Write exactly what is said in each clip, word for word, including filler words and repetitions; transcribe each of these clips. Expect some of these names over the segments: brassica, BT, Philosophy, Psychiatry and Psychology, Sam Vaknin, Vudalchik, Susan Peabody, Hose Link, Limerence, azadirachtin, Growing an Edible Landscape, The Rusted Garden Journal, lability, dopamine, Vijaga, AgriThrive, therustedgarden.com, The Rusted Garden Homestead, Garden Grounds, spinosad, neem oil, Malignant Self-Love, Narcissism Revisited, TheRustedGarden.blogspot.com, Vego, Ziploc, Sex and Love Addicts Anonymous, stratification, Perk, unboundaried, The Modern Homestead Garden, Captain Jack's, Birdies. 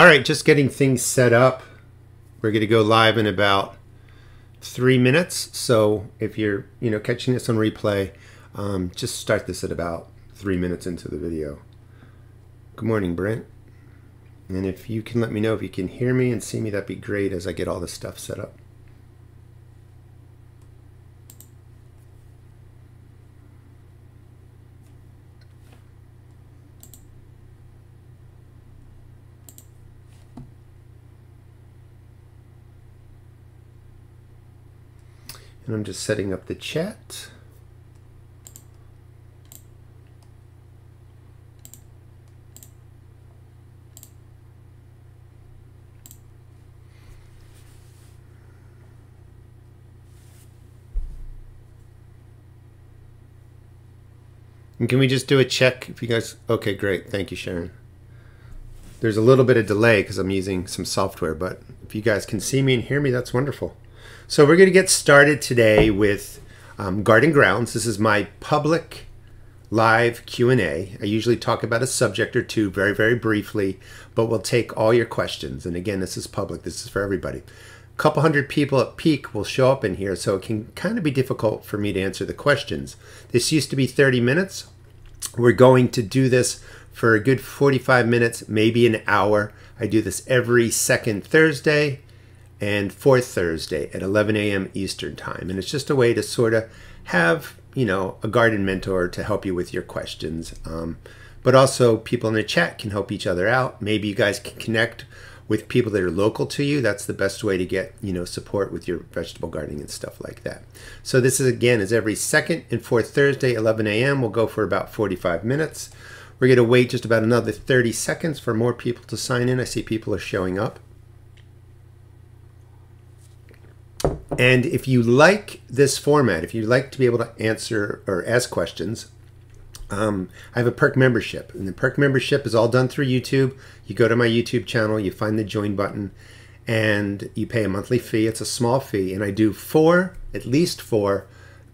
All right, just getting things set up. We're going to go live in about three minutes. So if you're, you know, catching this on replay, um, just start this at about three minutes into the video. Good morning, Brent. And if you can let me know if you can hear me and see me, that'd be great as I get all this stuff set up. And I'm just setting up the chat. And can we just do a check if you guys, okay, great, thank you, Sharon. There's a little bit of delay because I'm using some software, but if you guys can see me and hear me, that's wonderful. So we're going to get started today with um, Garden Grounds. This is my public live Q and A. I usually talk about a subject or two very, very briefly, but we'll take all your questions. And again, this is public. This is for everybody. A couple hundred people at peak will show up in here, so it can kind of be difficult for me to answer the questions. This used to be thirty minutes. We're going to do this for a good forty-five minutes, maybe an hour. I do this every second Thursday and fourth Thursday at eleven A M Eastern time. And it's just a way to sort of have, you know, a garden mentor to help you with your questions. Um, but also people in the chat can help each other out. Maybe you guys can connect with people that are local to you. That's the best way to get, you know, support with your vegetable gardening and stuff like that. So this is, again, is every second and fourth Thursday, eleven A M We'll go for about forty-five minutes. We're gonna wait just about another thirty seconds for more people to sign in. I see people are showing up. And if you like this format, if you like to be able to answer or ask questions, um, I have a Perk membership. And the Perk membership is all done through YouTube. You go to my YouTube channel, you find the join button, and you pay a monthly fee. It's a small fee. And I do four, at least four,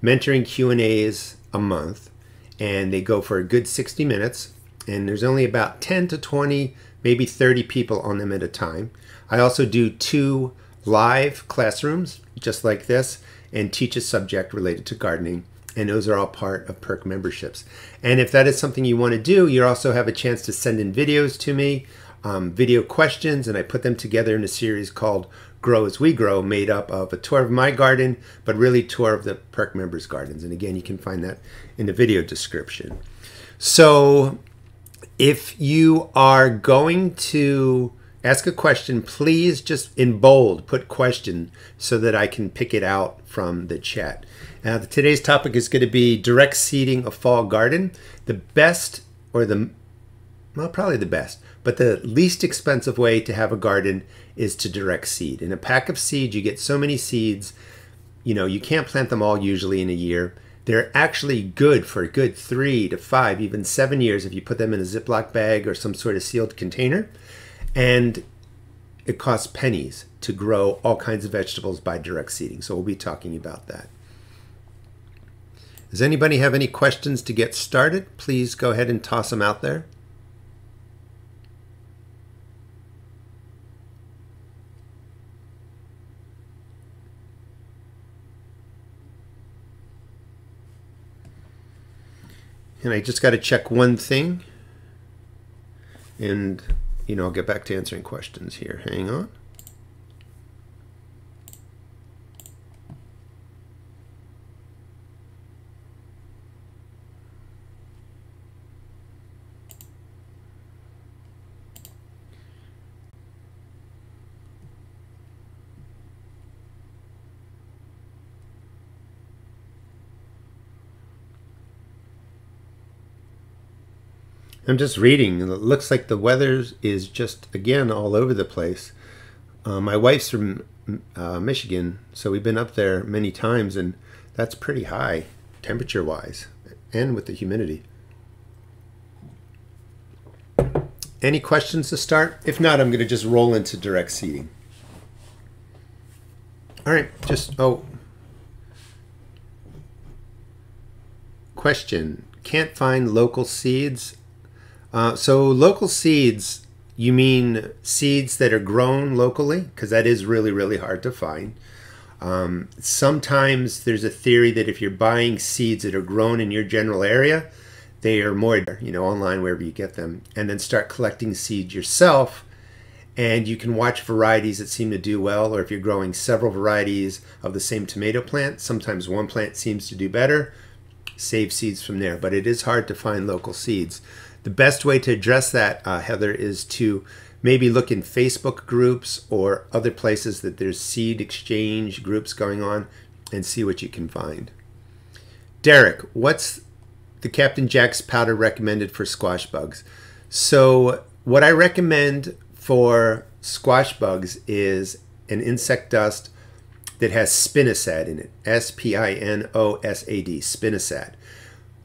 mentoring Q and A's a month. And they go for a good sixty minutes. And there's only about ten to twenty, maybe thirty people on them at a time. I also do two live classrooms just like this and teach a subject related to gardening, and those are all part of Perk memberships. And if that is something you want to do, you also have a chance to send in videos to me, um, video questions, and I put them together in a series called Grow as We Grow, made up of a tour of my garden but really tour of the Perk members' gardens. And again, you can find that in the video description. So if you are going to ask a question, please just in bold put question so that I can pick it out from the chat. Now, today's topic is going to be direct seeding a fall garden. The best, or the, well, probably the best, but the least expensive way to have a garden is to direct seed. In a pack of seeds, you get so many seeds, you know, you can't plant them all usually in a year. They're actually good for a good three to five, even seven years if you put them in a Ziploc bag or some sort of sealed container. And it costs pennies to grow all kinds of vegetables by direct seeding. So we'll be talking about that. Does anybody have any questions to get started? Please go ahead and toss them out there. And I just got to check one thing. And you know, I'll get back to answering questions here. Hang on. I'm just reading, and it looks like the weather is just, again, all over the place. Uh, my wife's from uh, Michigan, so we've been up there many times, and that's pretty high temperature-wise, and with the humidity. Any questions to start? If not, I'm going to just roll into direct seeding. All right, just, oh. Question, can't find local seeds? Uh, so local seeds You mean seeds that are grown locally? Because that is really, really hard to find. Um, sometimes there's a theory that if you're buying seeds that are grown in your general area, they are more, you know, online, wherever you get them, and then start collecting seeds yourself. And you can watch varieties that seem to do well, or if you're growing several varieties of the same tomato plant, sometimes one plant seems to do better. Save seeds from there, but it is hard to find local seeds. The best way to address that, uh, Heather, is to maybe look in Facebook groups or other places that there's seed exchange groups going on and see what you can find. Derek, what's the Captain Jack's powder recommended for squash bugs? So what I recommend for squash bugs is an insect dust that has spinosad in it, S P I N O S A D, spinosad.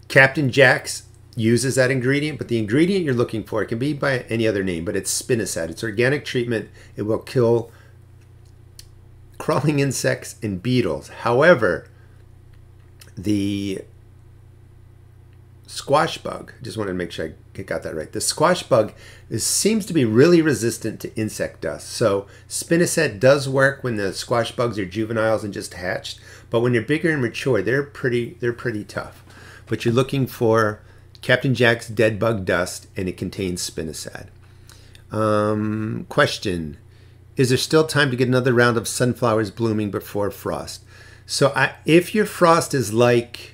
Captain Jack's uses that ingredient, but the ingredient you're looking for, it can be by any other name, but it's spinosad. It's organic treatment. It will kill crawling insects and beetles. However, the squash bug, just wanted to make sure I got that right. The squash bug is, seems to be really resistant to insect dust. So spinosad does work when the squash bugs are juveniles and just hatched, but when they're bigger and mature, they're pretty, they're pretty tough. But you're looking for Captain Jack's dead bug dust, and it contains spinosad. Um, question, is there still time to get another round of sunflowers blooming before frost? So I, if your frost is like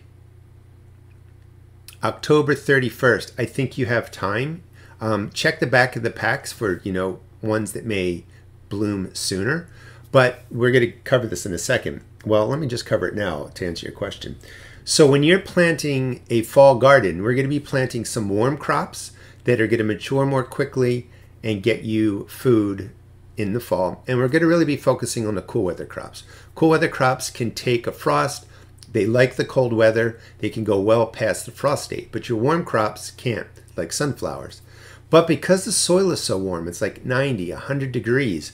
October thirty-first, I think you have time. Um, check the back of the packs for, you know, ones that may bloom sooner, but we're going to cover this in a second. Well, let me just cover it now to answer your question. So when you're planting a fall garden, we're going to be planting some warm crops that are going to mature more quickly and get you food in the fall. And we're going to really be focusing on the cool weather crops. Cool weather crops can take a frost. They like the cold weather. They can go well past the frost date, but your warm crops can't, like sunflowers. But because the soil is so warm, it's like ninety, a hundred degrees,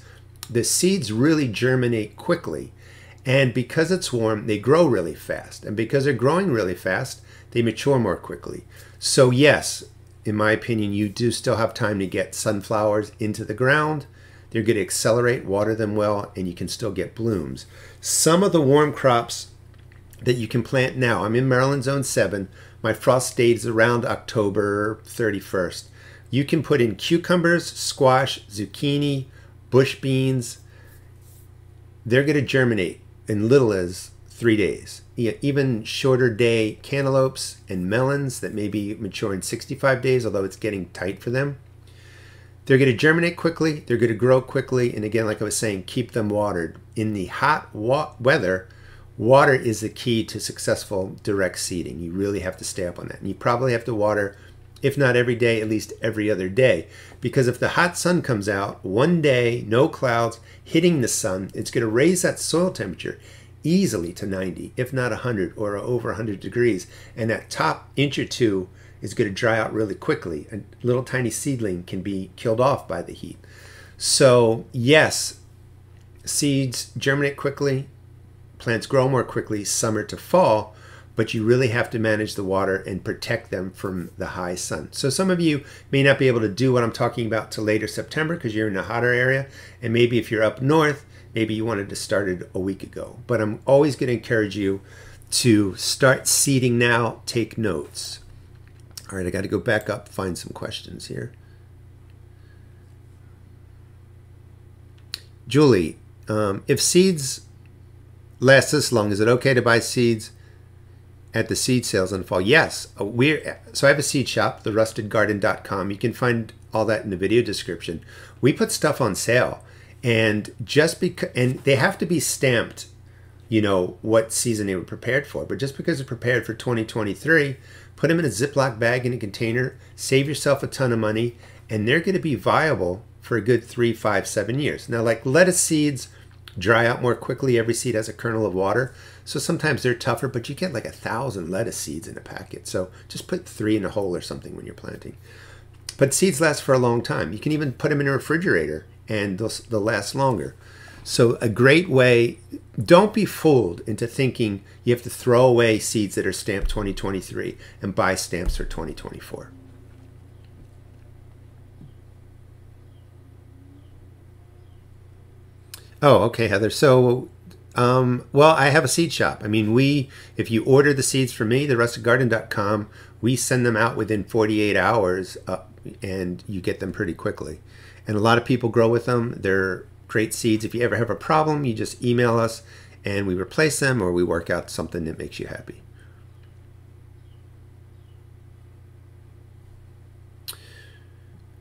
the seeds really germinate quickly. And because it's warm, they grow really fast. And because they're growing really fast, they mature more quickly. So yes, in my opinion, you do still have time to get sunflowers into the ground. They're going to accelerate, water them well, and you can still get blooms. Some of the warm crops that you can plant now, I'm in Maryland zone seven. My frost date is around October thirty-first. You can put in cucumbers, squash, zucchini, bush beans. They're going to germinate in little as three days. Even shorter day cantaloupes and melons that maybe mature in sixty-five days, although it's getting tight for them. They're going to germinate quickly. They're going to grow quickly. And again, like I was saying, keep them watered. In the hot wa- weather, water is the key to successful direct seeding. You really have to stay up on that. And you probably have to water, if not every day, at least every other day. Because if the hot sun comes out, one day, no clouds, hitting the sun, it's going to raise that soil temperature easily to ninety, if not one hundred or over one hundred degrees. And that top inch or two is going to dry out really quickly. A little tiny seedling can be killed off by the heat. So yes, seeds germinate quickly, plants grow more quickly summer to fall, but you really have to manage the water and protect them from the high sun. So some of you may not be able to do what I'm talking about till later September because you're in a hotter area. And maybe if you're up north, maybe you wanted to start it a week ago. But I'm always going to encourage you to start seeding now, take notes. All right, I got to go back up, find some questions here. Julie, um, if seeds last this long, is it okay to buy seeds at the seed sales in the fall? Yes. We're, so I have a seed shop, the rusted garden dot com. You can find all that in the video description. We put stuff on sale, and just because, and they have to be stamped, you know, what season they were prepared for. But just because they're prepared for twenty twenty-three, put them in a Ziploc bag in a container, save yourself a ton of money, and they're going to be viable for a good three, five, seven years. Now, like lettuce seeds dry out more quickly. Every seed has a kernel of water. So sometimes they're tougher, but you get like a thousand lettuce seeds in a packet. So just put three in a hole or something when you're planting. But seeds last for a long time. You can even put them in a refrigerator and they'll, they'll last longer. So a great way, don't be fooled into thinking you have to throw away seeds that are stamped twenty twenty-three and buy stamps for twenty twenty-four. Oh, okay, Heather. So, um, well, I have a seed shop. I mean, we, if you order the seeds from me, the rusted garden dot com, we send them out within forty-eight hours uh, and you get them pretty quickly. And a lot of people grow with them. They're great seeds. If you ever have a problem, you just email us and we replace them or we work out something that makes you happy.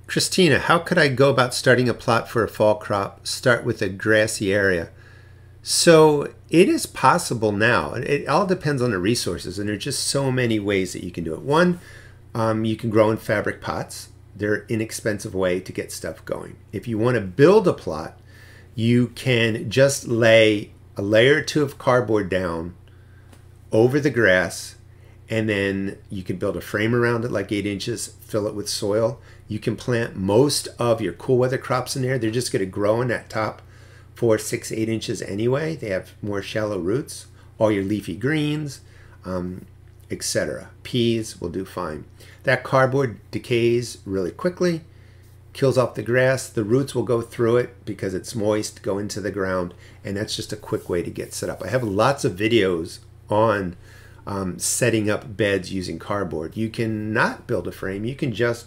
Christina, how could I go about starting a plot for a fall crop? Start with a grassy area. So it is possible now. It all depends on the resources, and there are just so many ways that you can do it. One, um, you can grow in fabric pots. They're an inexpensive way to get stuff going. If you want to build a plot, you can just lay a layer or two of cardboard down over the grass, and then you can build a frame around it like eight inches, fill it with soil. You can plant most of your cool weather crops in there. They're just going to grow in that top four, six, eight inches anyway. They have more shallow roots. All your leafy greens, um, et cetera. Peas will do fine. That cardboard decays really quickly, kills off the grass. The roots will go through it because it's moist, go into the ground, and that's just a quick way to get set up. I have lots of videos on Um, setting up beds using cardboard. You cannot build a frame. You can just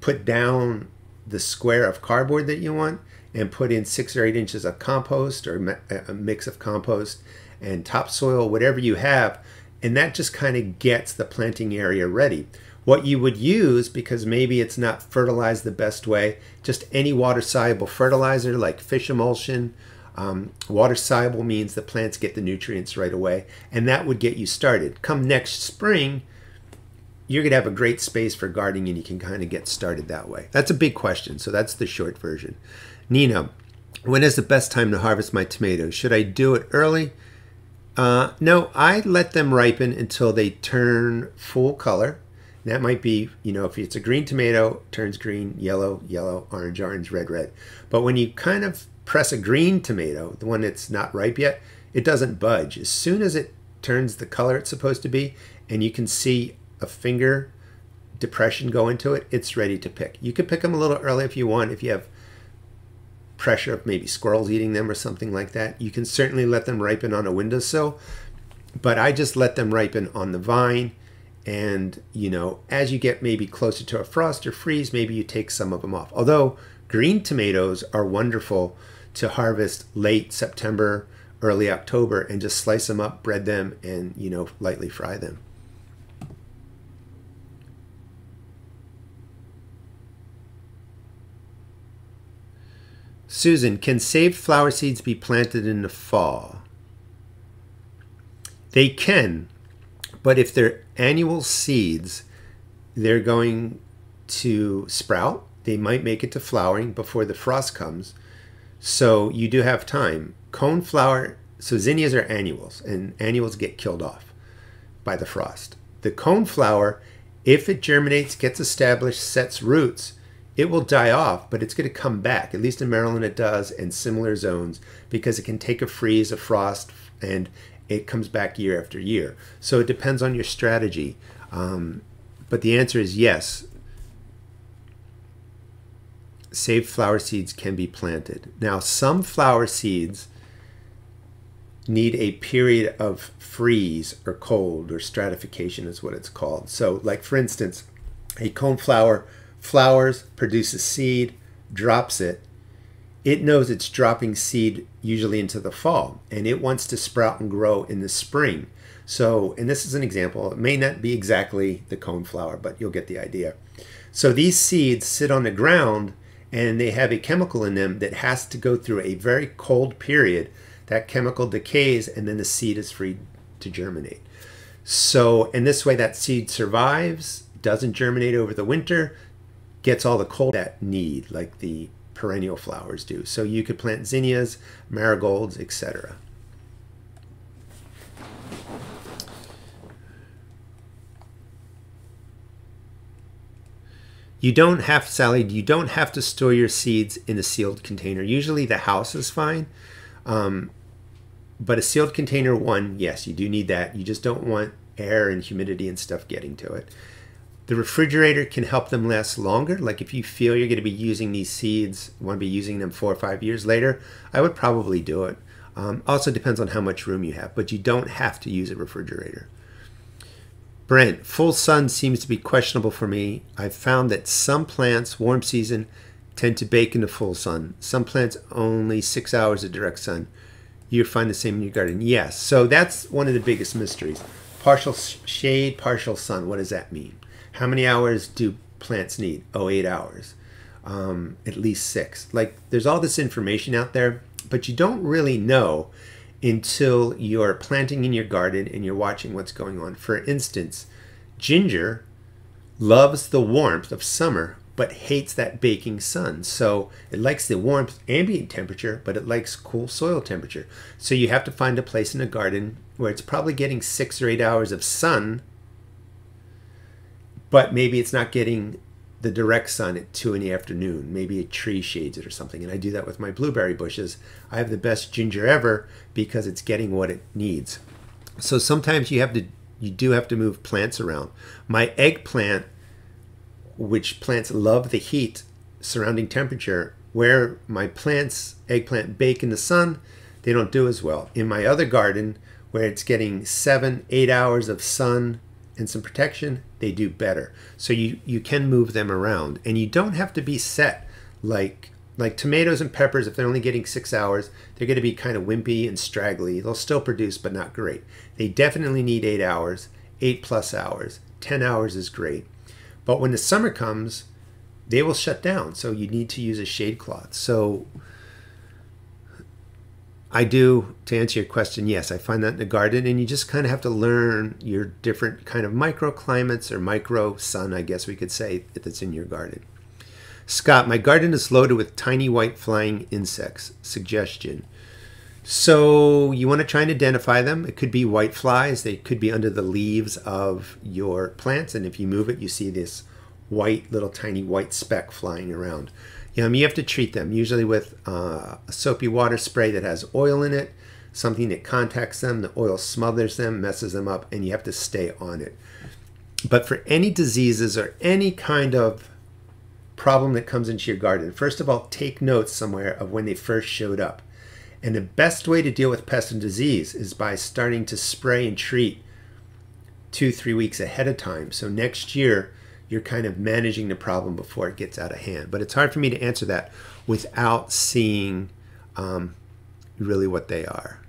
put down the square of cardboard that you want and put in six or eight inches of compost or a mix of compost and topsoil, whatever you have, and that just kind of gets the planting area ready. What you would use, because maybe it's not fertilized the best way, just any water-soluble fertilizer like fish emulsion. Um, water soluble means the plants get the nutrients right away, and that would get you started. Come next spring, you're going to have a great space for gardening, and you can kind of get started that way. That's a big question, so that's the short version. Nina, when is the best time to harvest my tomatoes? Should I do it early? Uh, no, I let them ripen until they turn full color. That might be, you know, if it's a green tomato, turns green, yellow, yellow, orange, orange, red, red. But when you kind of press a green tomato, the one that's not ripe yet, it doesn't budge. As soon as it turns the color it's supposed to be, and you can see a finger depression go into it, it's ready to pick. You could pick them a little early if you want, if you have pressure of maybe squirrels eating them or something like that. You can certainly let them ripen on a windowsill, but I just let them ripen on the vine. And, you know, as you get maybe closer to a frost or freeze, maybe you take some of them off. Although green tomatoes are wonderful to harvest late September, early October, and just slice them up, bread them, and, you know, lightly fry them. Susan, can saved flower seeds be planted in the fall? They can, but if they're annual seeds, they're going to sprout. They might make it to flowering before the frost comes. So you do have time. Coneflower, so zinnias are annuals, and annuals get killed off by the frost. The coneflower, if it germinates, gets established, sets roots, it will die off, but it's going to come back. At least in Maryland it does, and similar zones, because it can take a freeze, a frost, and it comes back year after year. So it depends on your strategy. Um, but the answer is yes. Saved flower seeds can be planted. Now, some flower seeds need a period of freeze or cold, or stratification is what it's called. So, like for instance, a coneflower flowers, produces seed, drops it. It knows it's dropping seed usually into the fall, and it wants to sprout and grow in the spring. So, and this is an example. It may not be exactly the coneflower, but you'll get the idea. So these seeds sit on the ground, and they have a chemical in them that has to go through a very cold period. That chemical decays, and then the seed is free to germinate. So, and this way that seed survives, doesn't germinate over the winter, gets all the cold that need, like the perennial flowers do. So you could plant zinnias, marigolds, et cetera. You don't have, Sally, you don't have to store your seeds in a sealed container. Usually the house is fine, um, but a sealed container, one, yes, you do need that. You just don't want air and humidity and stuff getting to it. The refrigerator can help them last longer. Like if you feel you're going to be using these seeds, you want to be using them four or five years later, I would probably do it. Um, also depends on how much room you have, but you don't have to use a refrigerator. Brent, full sun seems to be questionable for me. I've found that some plants, warm season, tend to bake in the full sun. Some plants only six hours of direct sun. You find the same in your garden. Yes, so that's one of the biggest mysteries. Partial shade, partial sun, what does that mean? How many hours do plants need? Oh, eight hours, um, at least six. Like there's all this information out there, but you don't really know until you're planting in your garden and you're watching what's going on. For instance, ginger loves the warmth of summer, but hates that baking sun. So it likes the warmth ambient temperature, but it likes cool soil temperature. So you have to find a place in a garden where it's probably getting six or eight hours of sun, but maybe it's not getting the direct sun at two in the afternoon. Maybe a tree shades it or something. And I do that with my blueberry bushes. I have the best ginger ever because it's getting what it needs. So sometimes you have to, you do have to move plants around. My eggplant, which plants love the heat, surrounding temperature, where my plants, eggplant, bake in the sun, they don't do as well. In my other garden, where it's getting seven, eight hours of sun and some protection, they do better. So you, you can move them around, and you don't have to be set. Like, like tomatoes and peppers, if they're only getting six hours, they're gonna be kind of wimpy and straggly. They'll still produce, but not great. They definitely need eight hours, eight plus hours, ten hours is great. But when the summer comes, they will shut down. So you need to use a shade cloth. So I do, to answer your question, yes, I find that in the garden, and you just kind of have to learn your different kind of microclimates or micro sun, I guess we could say, that's in your garden. Scott, my garden is loaded with tiny white flying insects. Suggestion. So you want to try and identify them. It could be white flies. They could be under the leaves of your plants. And if you move it, you see this white, little tiny white speck flying around. Um, you have to treat them, usually with uh, a soapy water spray that has oil in it, something that contacts them. The oil smothers them, messes them up, and you have to stay on it. But for any diseases or any kind of problem that comes into your garden, first of all, take notes somewhere of when they first showed up. And the best way to deal with pest and disease is by starting to spray and treat two, three weeks ahead of time. So next year, you're kind of managing the problem before it gets out of hand. But it's hard for me to answer that without seeing um, really what they are.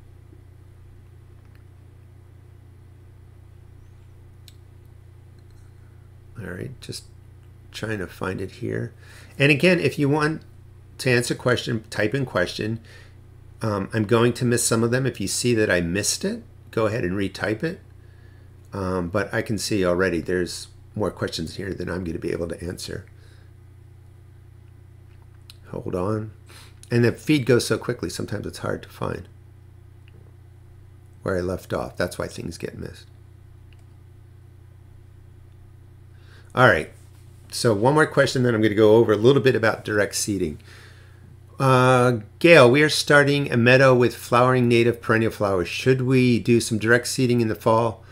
All right, just trying to find it here. And again, if you want to answer a question, type in question. Um, I'm going to miss some of them. If you see that I missed it, go ahead and retype it. Um, but I can see already there's more questions here than I'm going to be able to answer. Hold on. And the feed goes so quickly, sometimes it's hard to find where I left off. That's why things get missed. All right. So one more question, then I'm going to go over a little bit about direct seeding. Uh, Gail, we are starting a meadow with flowering native perennial flowers. Should we do some direct seeding in the fall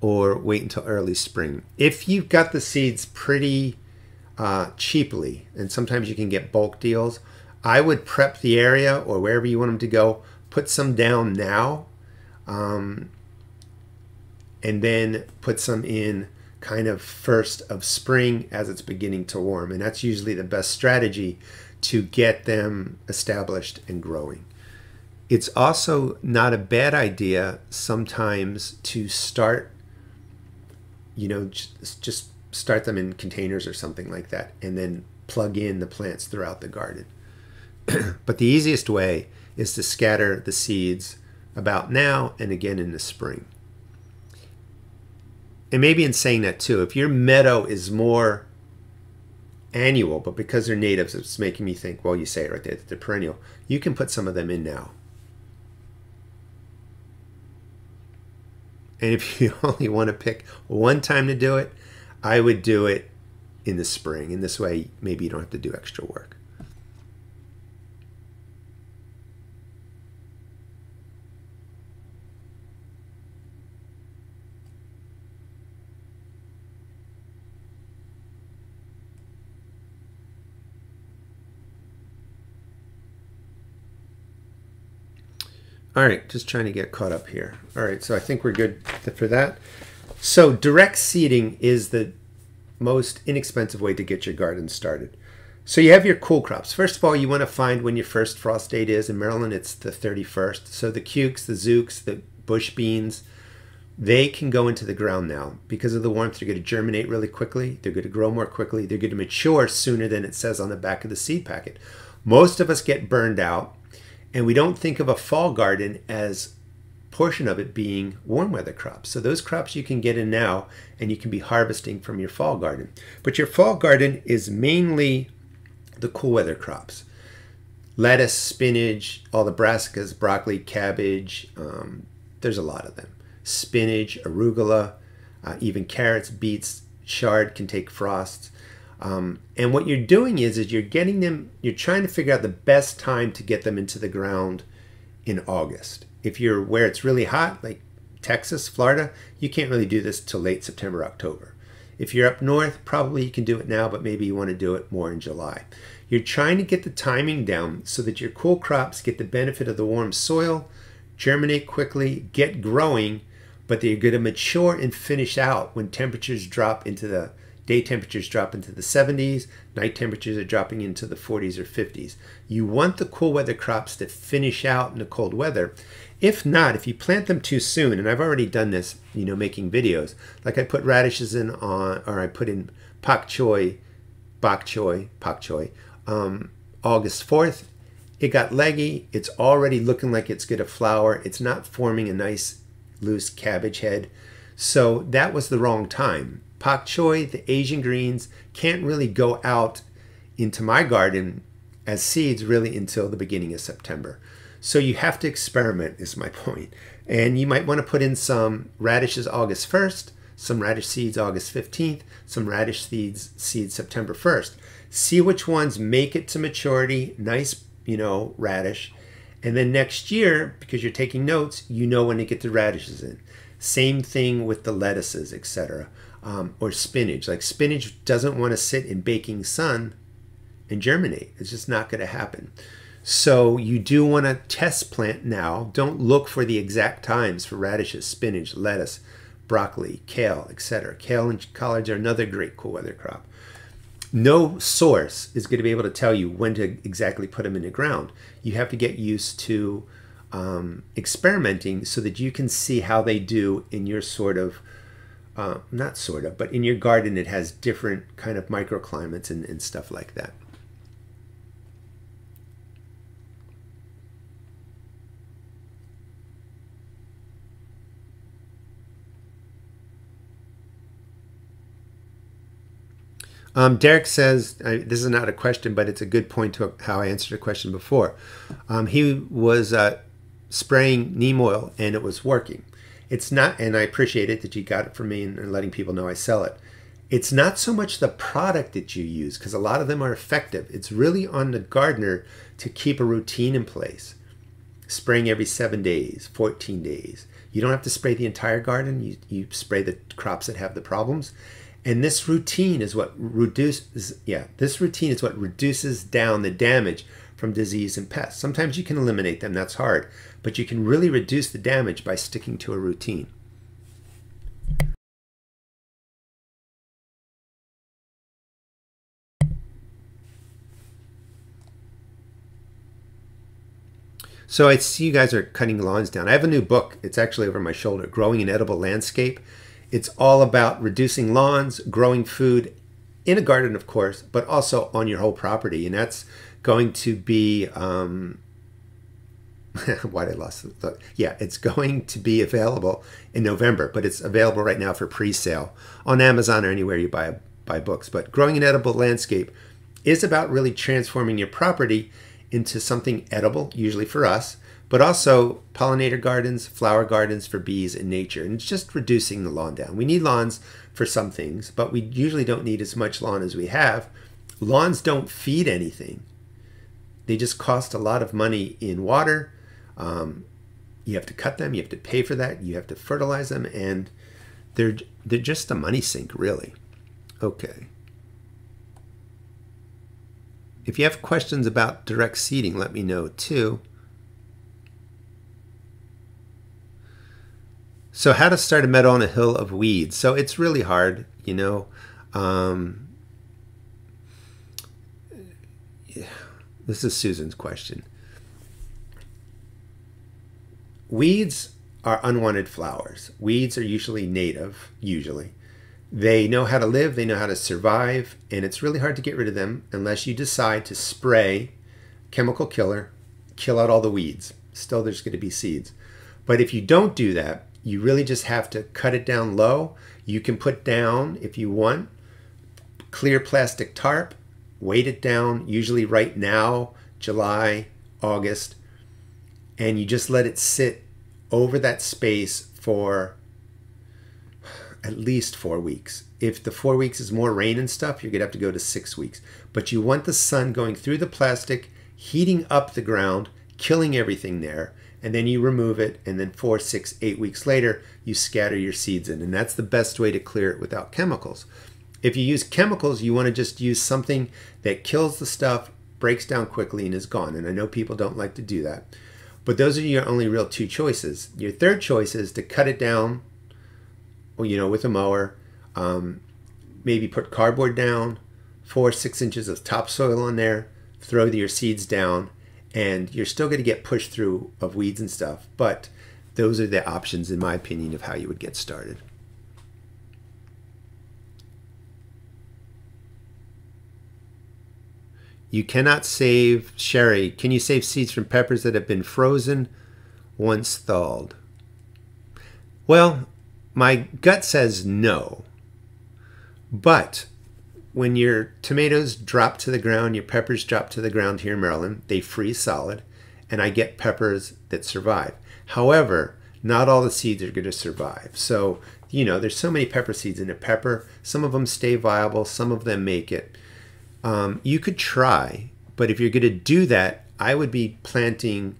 or wait until early spring? If you've got the seeds pretty uh, cheaply, and sometimes you can get bulk deals, I would prep the area or wherever you want them to go, put some down now, um, and then put some in kind of first of spring as it's beginning to warm. And that's usually the best strategy to get them established and growing. It's also not a bad idea sometimes to start, you know, just start them in containers or something like that, and then plug in the plants throughout the garden. But the easiest way is to scatter the seeds about now and again in the spring. And maybe in saying that too, if your meadow is more annual, but because they're natives, it's making me think, well, you say it right there, they're perennial, you can put some of them in now. And if you only want to pick one time to do it, I would do it in the spring. In this way, maybe you don't have to do extra work. All right, just trying to get caught up here. All right, so I think we're good for that. So direct seeding is the most inexpensive way to get your garden started. So you have your cool crops. First of all, you want to find when your first frost date is. In Maryland, it's the thirty-first. So the cukes, the zooks, the bush beans, they can go into the ground now. Because of the warmth, they're going to germinate really quickly. They're going to grow more quickly. They're going to mature sooner than it says on the back of the seed packet. Most of us get burned out, and we don't think of a fall garden as portion of it being warm weather crops. So those crops you can get in now, and you can be harvesting from your fall garden. But your fall garden is mainly the cool weather crops. Lettuce, spinach, all the brassicas, broccoli, cabbage, um, there's a lot of them. Spinach, arugula, uh, even carrots, beets, chard can take frosts. Um, and what you're doing is, is you're getting them, you're trying to figure out the best time to get them into the ground in August. If you're where it's really hot, like Texas, Florida, you can't really do this till late September, October. If you're up north, probably you can do it now, but maybe you want to do it more in July. You're trying to get the timing down so that your cool crops get the benefit of the warm soil, germinate quickly, get growing, but they're going to mature and finish out when temperatures drop into the day temperatures drop into the seventies, night temperatures are dropping into the forties or fifties. You want the cool weather crops to finish out in the cold weather. If not, if you plant them too soon, and I've already done this, you know, making videos, like I put radishes in on, or I put in pak choy, bok choy, pak choy, um, August fourth. It got leggy. It's already looking like it's going to flower. It's not forming a nice loose cabbage head. So that was the wrong time. Pak choy, the Asian greens, can't really go out into my garden as seeds really until the beginning of September. So you have to experiment, is my point. And you might want to put in some radishes August first, some radish seeds August fifteenth, some radish seeds, seeds September first. See which ones make it to maturity, nice, you know, radish. And then next year, because you're taking notes, you know when to get the radishes in. Same thing with the lettuces, et cetera. Um, or spinach. Like spinach doesn't want to sit in baking sun and germinate. It's just not going to happen. So you do want to test plant now. Don't look for the exact times for radishes, spinach, lettuce, broccoli, kale, et cetera. Kale and collards are another great cool weather crop. No source is going to be able to tell you when to exactly put them in the ground. You have to get used to um, experimenting so that you can see how they do in your sort of, uh, not sort of, but in your garden it has different kind of microclimates and, and stuff like that. Um, Derek says, I, this is not a question, but it's a good point to how I answered a question before. Um, he was uh, spraying neem oil and it was working. It's not, and I appreciate it that you got it from me and are letting people know I sell it. It's not so much the product that you use, because a lot of them are effective. It's really on the gardener to keep a routine in place. Spraying every seven days, fourteen days. You don't have to spray the entire garden. You, you spray the crops that have the problems. And this routine is what reduces, yeah, this routine is what reduces down the damage from disease and pests. Sometimes you can eliminate them, that's hard, but you can really reduce the damage by sticking to a routine. So I see you guys are cutting lawns down. I have a new book, it's actually over my shoulder, Growing an Edible Landscape. It's all about reducing lawns, growing food in a garden, of course, but also on your whole property. And that's going to be, um, why did I lost the thought? Yeah, it's going to be available in November, but it's available right now for pre-sale on Amazon or anywhere you buy, buy books. But Growing an Edible Landscape is about really transforming your property into something edible, usually for us, but also pollinator gardens, flower gardens for bees and nature. And it's just reducing the lawn down. We need lawns for some things, but we usually don't need as much lawn as we have. Lawns don't feed anything. They just cost a lot of money in water. Um, you have to cut them, you have to pay for that, you have to fertilize them, and they're, they're just a money sink, really. Okay. If you have questions about direct seeding, let me know too. So how to start a meadow on a hill of weeds. So it's really hard, you know. Um, yeah. This is Susan's question. Weeds are unwanted flowers. Weeds are usually native, usually. They know how to live, they know how to survive, and it's really hard to get rid of them unless you decide to spray chemical killer, kill out all the weeds. Still, there's going to be seeds. But if you don't do that, you really just have to cut it down low. You can put down, if you want, clear plastic tarp, weight it down, usually right now, July, August, and you just let it sit over that space for at least four weeks. If the four weeks is more rain and stuff, you're gonna have to go to six weeks. But you want the sun going through the plastic, heating up the ground, killing everything there, and then you remove it, and then four, six, eight weeks later, you scatter your seeds in, and that's the best way to clear it without chemicals. If you use chemicals, you want to just use something that kills the stuff, breaks down quickly, and is gone, and I know people don't like to do that. But those are your only real two choices. Your third choice is to cut it down, you know, with a mower, um, maybe put cardboard down, four, six inches of topsoil on there, throw your seeds down, and you're still going to get pushed through of weeds and stuff, but those are the options, in my opinion, of how you would get started. You cannot save, Sherry, can you save seeds from peppers that have been frozen once thawed? Well, my gut says no, but when your tomatoes drop to the ground, your peppers drop to the ground here in Maryland, they freeze solid, and I get peppers that survive. However, not all the seeds are going to survive. So, you know, there's so many pepper seeds in a pepper. Some of them stay viable. Some of them make it. Um, you could try, but if you're going to do that, I would be planting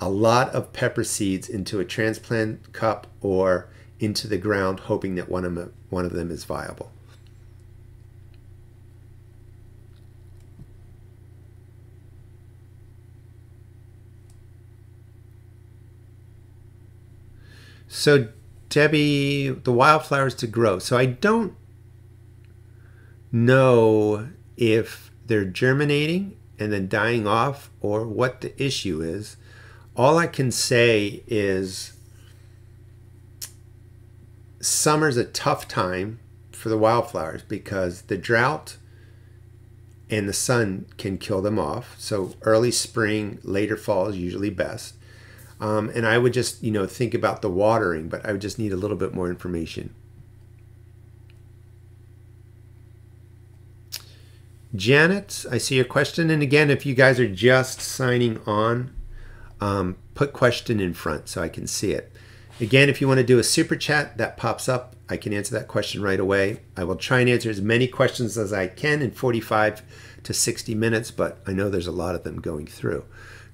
a lot of pepper seeds into a transplant cup or into the ground, hoping that one of them, one of them is viable. So Debbie, the wildflowers to grow. So I don't know if they're germinating and then dying off or what the issue is. All I can say is summer's a tough time for the wildflowers because the drought and the sun can kill them off. So early spring, later fall is usually best. Um, and I would just, you know, think about the watering, but I would just need a little bit more information. Janet, I see your question. And again, if you guys are just signing on, um, put question in front so I can see it. Again, if you want to do a super chat, that pops up. I can answer that question right away. I will try and answer as many questions as I can in forty-five to sixty minutes, but I know there's a lot of them going through.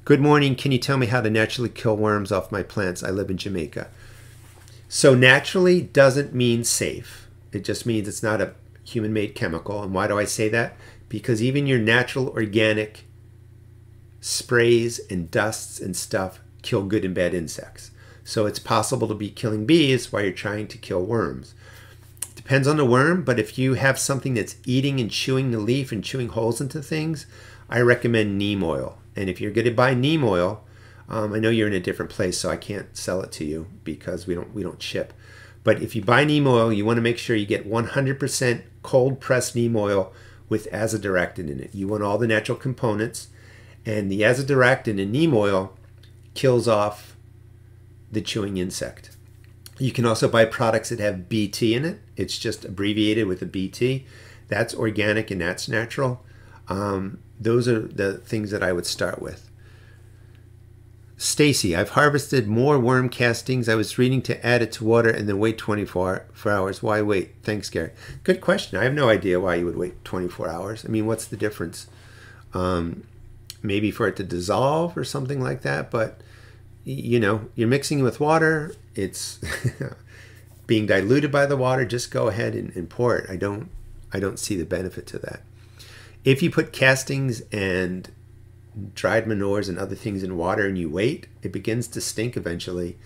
Good morning. Can you tell me how to naturally kill worms off my plants? I live in Jamaica. So naturally doesn't mean safe. It just means it's not a human-made chemical. And why do I say that? Because even your natural organic sprays and dusts and stuff kill good and bad insects. So it's possible to be killing bees while you're trying to kill worms. It depends on the worm, but if you have something that's eating and chewing the leaf and chewing holes into things, I recommend neem oil. And if you're going to buy neem oil, um, I know you're in a different place, so I can't sell it to you because we don't we don't ship. But if you buy neem oil, you want to make sure you get one hundred percent cold pressed neem oil with azadirachtin in it. You want all the natural components, and the azadirachtin in neem oil kills off the chewing insect. You can also buy products that have B T in it. It's just abbreviated with a B T. That's organic and that's natural. Um, those are the things that I would start with. Stacy, I've harvested more worm castings. I was reading to add it to water and then wait twenty-four hours. Why wait? Thanks, Gary. Good question. I have no idea why you would wait twenty-four hours. I mean, what's the difference? Um, maybe for it to dissolve or something like that, but you know, you're mixing with water, it's being diluted by the water, just go ahead and, and pour it. I don't, I don't see the benefit to that. If you put castings and dried manures and other things in water and you wait, it begins to stink eventually.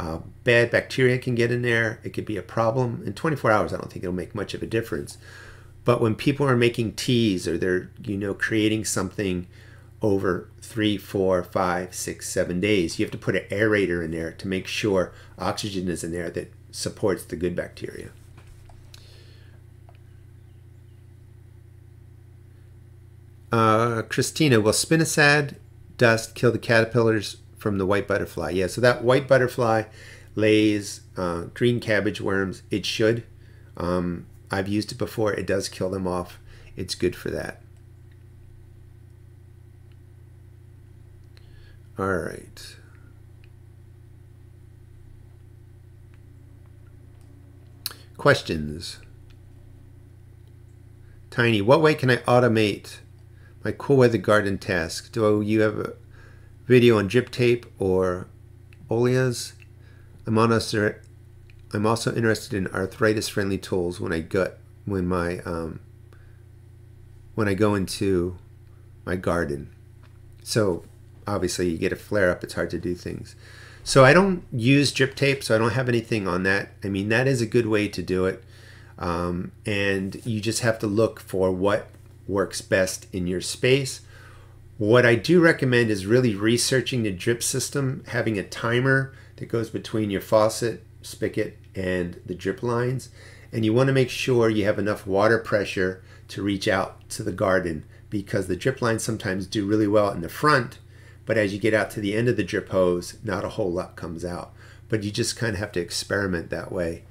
Uh, bad bacteria can get in there. It could be a problem. In twenty-four hours, I don't think it'll make much of a difference. But when people are making teas or they're, you know, creating something over three, four, five, six, seven days, you have to put an aerator in there to make sure oxygen is in there that supports the good bacteria. Uh, Christina, will spinosad dust kill the caterpillars from the white butterfly? Yeah, so that white butterfly lays uh, green cabbage worms. It should. Um, I've used it before. It does kill them off. It's good for that. All right. Questions. Tiny, what way can I automate my cool weather garden task? Do you have a video on drip tape or oleas? I'm also, I'm also interested in arthritis-friendly tools when I gut when my um, when I go into my garden. So obviously, you get a flare-up; it's hard to do things. So I don't use drip tape, so I don't have anything on that. I mean, that is a good way to do it, um, and you just have to look for what works best in your space. What I do recommend is really researching the drip system, having a timer that goes between your faucet, spigot, and the drip lines. And you want to make sure you have enough water pressure to reach out to the garden, because the drip lines sometimes do really well in the front, but as you get out to the end of the drip hose, not a whole lot comes out. But you just kind of have to experiment that way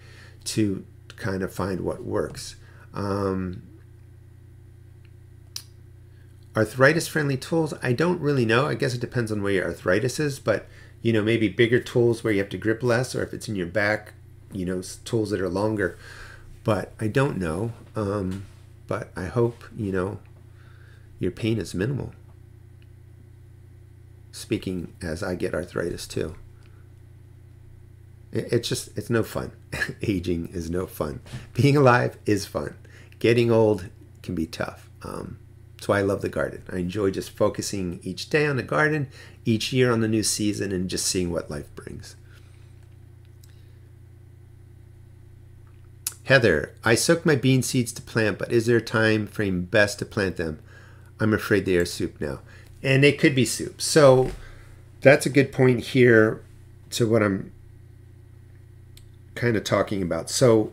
to kind of find what works. Um, Arthritis-friendly tools, I don't really know. I guess it depends on where your arthritis is, but, you know, maybe bigger tools where you have to grip less, or if it's in your back, you know, tools that are longer. But I don't know. Um, but I hope, you know, your pain is minimal. Speaking as I get arthritis, too. It, it's just, it's no fun. Aging is no fun. Being alive is fun. Getting old can be tough. Um, That's why I love the garden. I enjoy just focusing each day on the garden, each year on the new season, and just seeing what life brings. Heather, I soak my bean seeds to plant, but is there a time frame best to plant them? I'm afraid they are soup now. And they could be soup. So that's a good point here to what I'm kind of talking about. So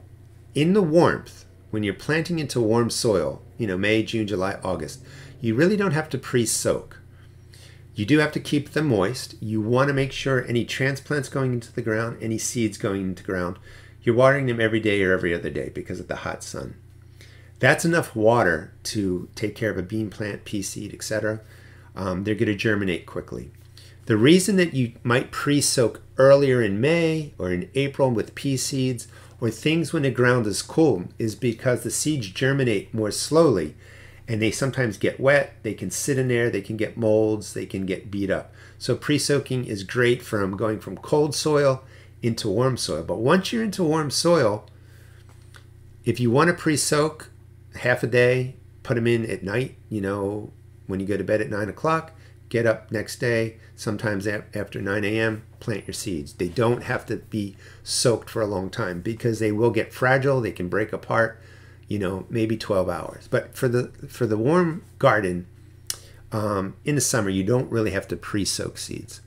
in the warmth, when you're planting into warm soil, you know, May, June, July, August, you really don't have to pre-soak. You do have to keep them moist. You want to make sure any transplants going into the ground, any seeds going into the ground, you're watering them every day or every other day because of the hot sun. That's enough water to take care of a bean plant, pea seed, et cetera. Um, they're going to germinate quickly. The reason that you might pre-soak earlier in May or in April with pea seeds or things when the ground is cool is because the seeds germinate more slowly and they sometimes get wet, they can sit in there, they can get molds, they can get beat up. So pre-soaking is great from going from cold soil into warm soil. But once you're into warm soil, if you want to pre-soak half a day, put them in at night, you know, when you go to bed at nine o'clock, get up next day, sometimes after nine A M, plant your seeds. They don't have to be soaked for a long time because they will get fragile. They can break apart, you know, maybe twelve hours. But for the for the warm garden, um, in the summer, you don't really have to pre-soak seeds.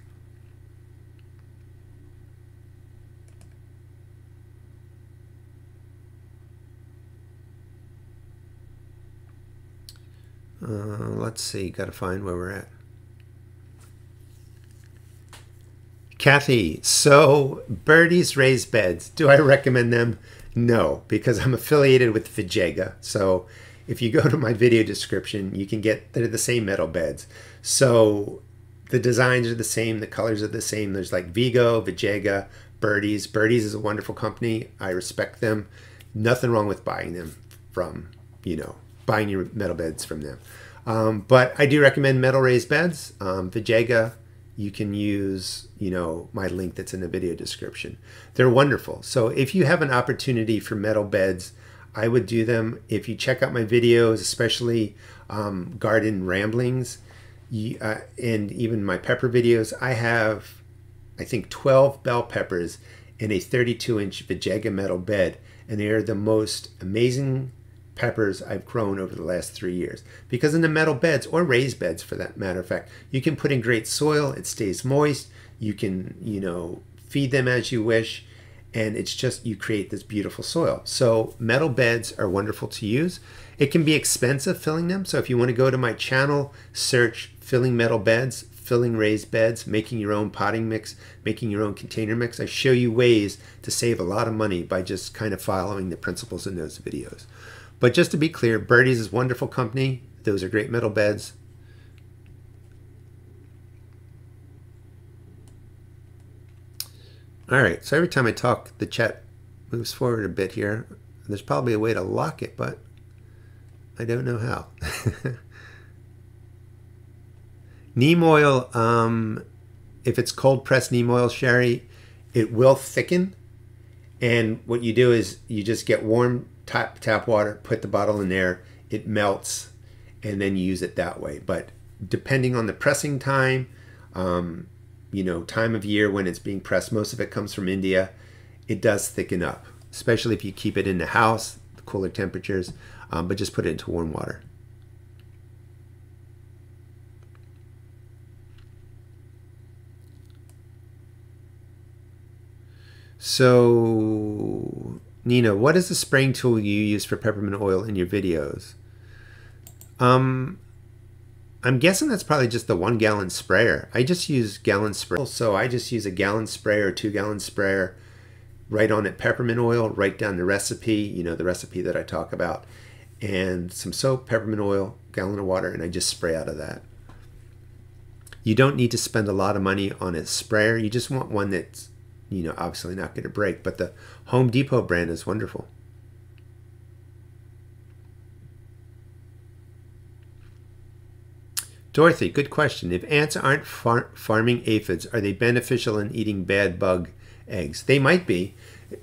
Uh, let's see, got to find where we're at. Kathy, so Birdies raised beds. Do I recommend them? No, because I'm affiliated with Vijaga. So if you go to my video description, you can get, they're the same metal beds. So the designs are the same, the colors are the same. There's like Vego, Vijaga, Birdies. Birdies is a wonderful company. I respect them. Nothing wrong with buying them from, you know, buying your metal beds from them. Um, but I do recommend metal raised beds. Um, Vijaga, you can use, you know, my link that's in the video description. They're wonderful. So if you have an opportunity for metal beds, I would do them. If you check out my videos, especially um, garden ramblings, you, uh, and even my pepper videos, I have I think twelve bell peppers in a thirty-two inch Vijaga metal bed, and they are the most amazing peppers I've grown over the last three years. Because in the metal beds, or raised beds for that matter of fact, you can put in great soil, it stays moist, you can, you know, feed them as you wish, and it's just, you create this beautiful soil. So metal beds are wonderful to use. It can be expensive filling them, so if you want to go to my channel, search filling metal beds, filling raised beds, making your own potting mix, making your own container mix. I show you ways to save a lot of money by just kind of following the principles in those videos. But just to be clear, Birdies is a wonderful company. Those are great metal beds. All right, so every time I talk, the chat moves forward a bit here. There's probably a way to lock it, but I don't know how. Neem oil, um, if it's cold-pressed neem oil, Sherry, it will thicken. And what you do is you just get warm tap, tap water, put the bottle in there, it melts, and then you use it that way. But depending on the pressing time, um, you know, time of year when it's being pressed, most of it comes from India, it does thicken up, especially if you keep it in the house, the cooler temperatures, um, but just put it into warm water. So, Nina, what is the spraying tool you use for peppermint oil in your videos? Um, I'm guessing that's probably just the one gallon sprayer. I just use gallon sprayer. So I just use a gallon sprayer, or two gallon sprayer, write on it peppermint oil, write down the recipe, you know, the recipe that I talk about, and some soap, peppermint oil, gallon of water, and I just spray out of that. You don't need to spend a lot of money on a sprayer. You just want one that's, you know, obviously not going to break, but the Home Depot brand is wonderful. Dorothy, good question. If ants aren't far farming aphids, are they beneficial in eating bad bug eggs? They might be.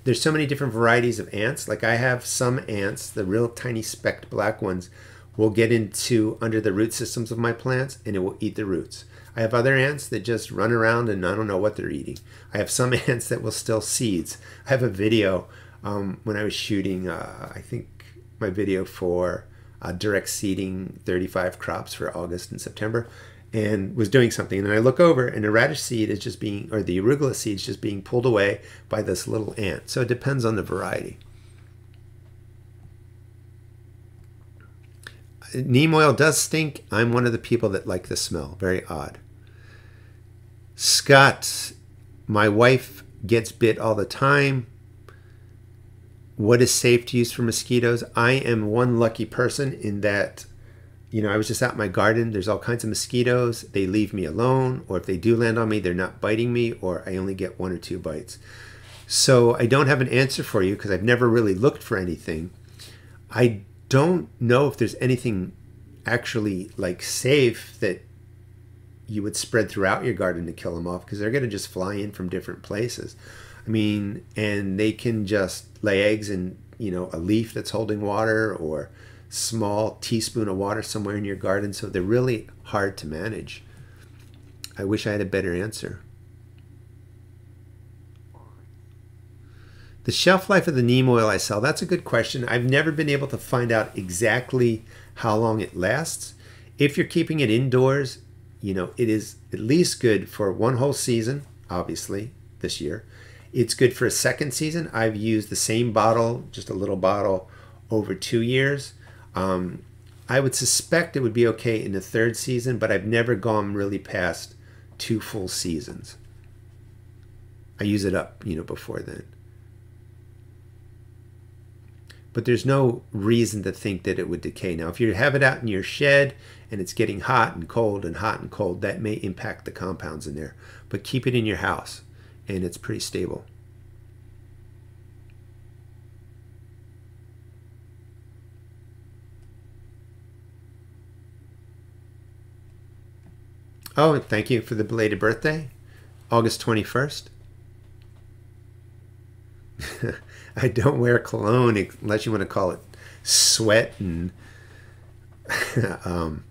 There's so many different varieties of ants. Like I have some ants, the real tiny specked black ones, will get into under the root systems of my plants and it will eat the roots. I have other ants that just run around and I don't know what they're eating. I have some ants that will steal seeds. I have a video um, when I was shooting, uh, I think my video for Uh, direct seeding thirty-five crops for August and September, and was doing something, and I look over and the radish seed is just being, or the arugula seed is just being pulled away by this little ant. So it depends on the variety. Neem oil does stink. I'm one of the people that like the smell. Very odd. Scott, my wife gets bit all the time. What is safe to use for mosquitoes? I am one lucky person in that, you know, I was just out in my garden. There's all kinds of mosquitoes. They leave me alone, or if they do land on me, they're not biting me, or I only get one or two bites. So I don't have an answer for you because I've never really looked for anything. I don't know if there's anything actually like safe that you would spread throughout your garden to kill them off, because they're going to just fly in from different places. I mean, and they can just lay eggs in, you know, a leaf that's holding water or small teaspoon of water somewhere in your garden. So they're really hard to manage. I wish I had a better answer. The shelf life of the neem oil I sell, that's a good question. I've never been able to find out exactly how long it lasts. If you're keeping it indoors, you know, it is at least good for one whole season, obviously, this year. It's good for a second season. I've used the same bottle, just a little bottle, over two years. Um, I would suspect it would be okay in the third season, but I've never gone really past two full seasons. I use it up, you know, before then. But there's no reason to think that it would decay. Now, if you have it out in your shed and it's getting hot and cold and hot and cold, that may impact the compounds in there. But keep it in your house, and it's pretty stable. Oh, thank you for the belated birthday, August twenty-first. I don't wear cologne unless you want to call it sweat and um,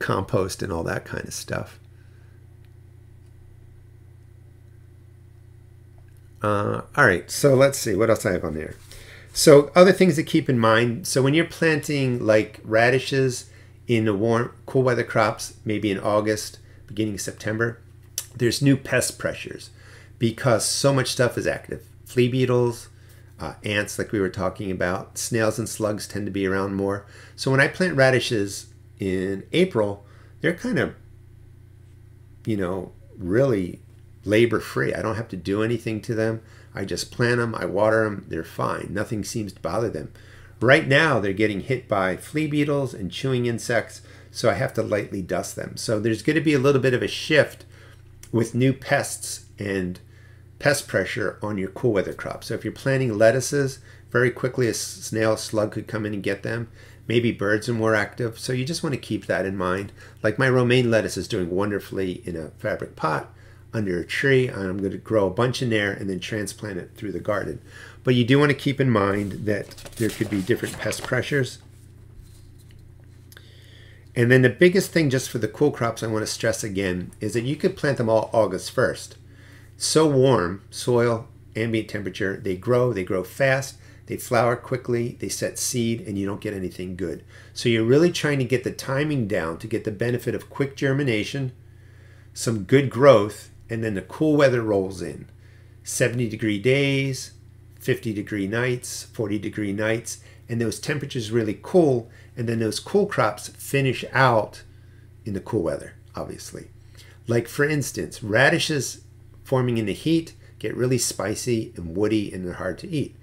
compost and all that kind of stuff. Uh, all right, so let's see what else I have on there. So other things to keep in mind. So when you're planting like radishes in the warm, cool weather crops, maybe in August, beginning of September, there's new pest pressures because so much stuff is active. Flea beetles, uh, ants like we were talking about, snails and slugs tend to be around more. So when I plant radishes in April, they're kind of, you know, really labor free. I don't have to do anything to them. I just plant them, I water them, they're fine. Nothing seems to bother them. Right now they're getting hit by flea beetles and chewing insects, so I have to lightly dust them. So there's going to be a little bit of a shift with new pests and pest pressure on your cool weather crops. So if you're planting lettuces, very quickly a snail slug could come in and get them. Maybe birds are more active, so you just want to keep that in mind. Like my romaine lettuce is doing wonderfully in a fabric pot under a tree, and I'm going to grow a bunch in there and then transplant it through the garden. But you do want to keep in mind that there could be different pest pressures. And then the biggest thing just for the cool crops I want to stress again is that you could plant them all August first. So warm, soil, ambient temperature, they grow, they grow fast, they flower quickly, they set seed, and you don't get anything good. So you're really trying to get the timing down to get the benefit of quick germination, some good growth, and then the cool weather rolls in. seventy degree days, fifty degree nights, forty degree nights, and those temperatures really cool, and then those cool crops finish out in the cool weather, obviously. Like for instance, radishes forming in the heat get really spicy and woody and they're hard to eat.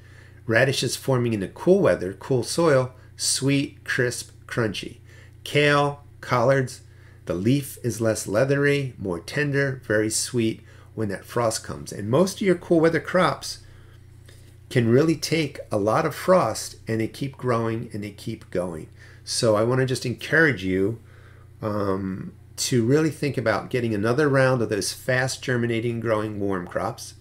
Radishes forming in the cool weather, cool soil, sweet, crisp, crunchy. Kale, collards, the leaf is less leathery, more tender, very sweet when that frost comes. And most of your cool weather crops can really take a lot of frost and they keep growing and they keep going. So I want to just encourage you um, to really think about getting another round of those fast germinating, growing warm crops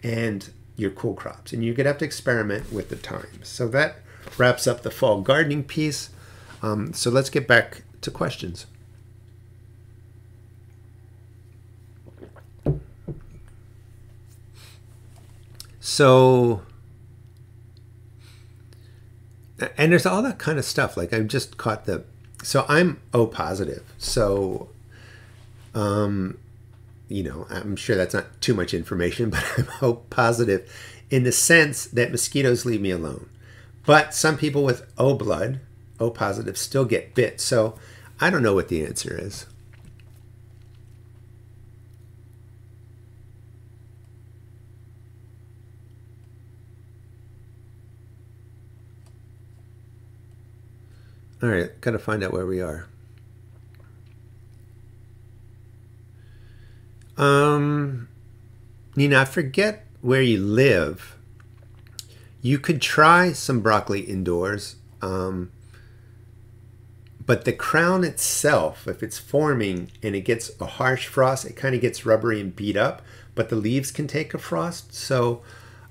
and your cool crops. And you're going to have to experiment with the times. So that wraps up the fall gardening piece. Um, so let's get back to questions. So, and there's all that kind of stuff. Like I've just caught the, so I'm O positive. So, um, you know, I'm sure that's not too much information, but I'm O positive in the sense that mosquitoes leave me alone. But some people with O blood, O positive, still get bit. So I don't know what the answer is. All right, got to find out where we are. Um, Nina, I forget where you live. You could try some broccoli indoors, um, but the crown itself, if it's forming and it gets a harsh frost, it kind of gets rubbery and beat up, but the leaves can take a frost. So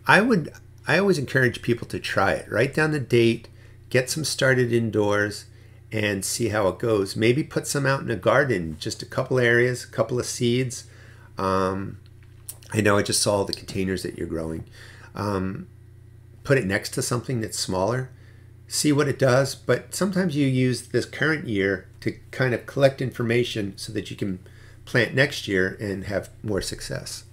I would, I always encourage people to try it. Write down the date. Get some started indoors and see how it goes. Maybe put some out in a garden, just a couple areas, a couple of seeds. Um, I know I just saw the containers that you're growing. Um, put it next to something that's smaller, see what it does. But sometimes you use this current year to kind of collect information so that you can plant next year and have more success.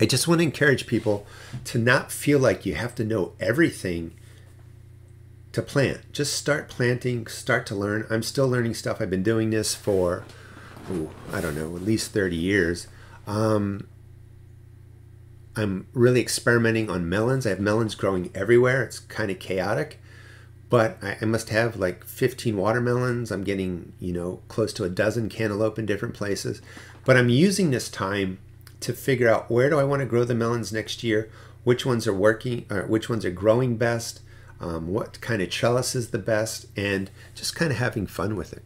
I just want to encourage people to not feel like you have to know everything to plant. Just start planting, start to learn. I'm still learning stuff. I've been doing this for, ooh, I don't know, at least thirty years. Um, I'm really experimenting on melons. I have melons growing everywhere. It's kind of chaotic, but I, I must have like fifteen watermelons. I'm getting, you know, close to a dozen cantaloupe in different places, but I'm using this time to figure out where do I want to grow the melons next year? Which ones are working, or which ones are growing best? Um, what kind of trellis is the best, and just kind of having fun with it.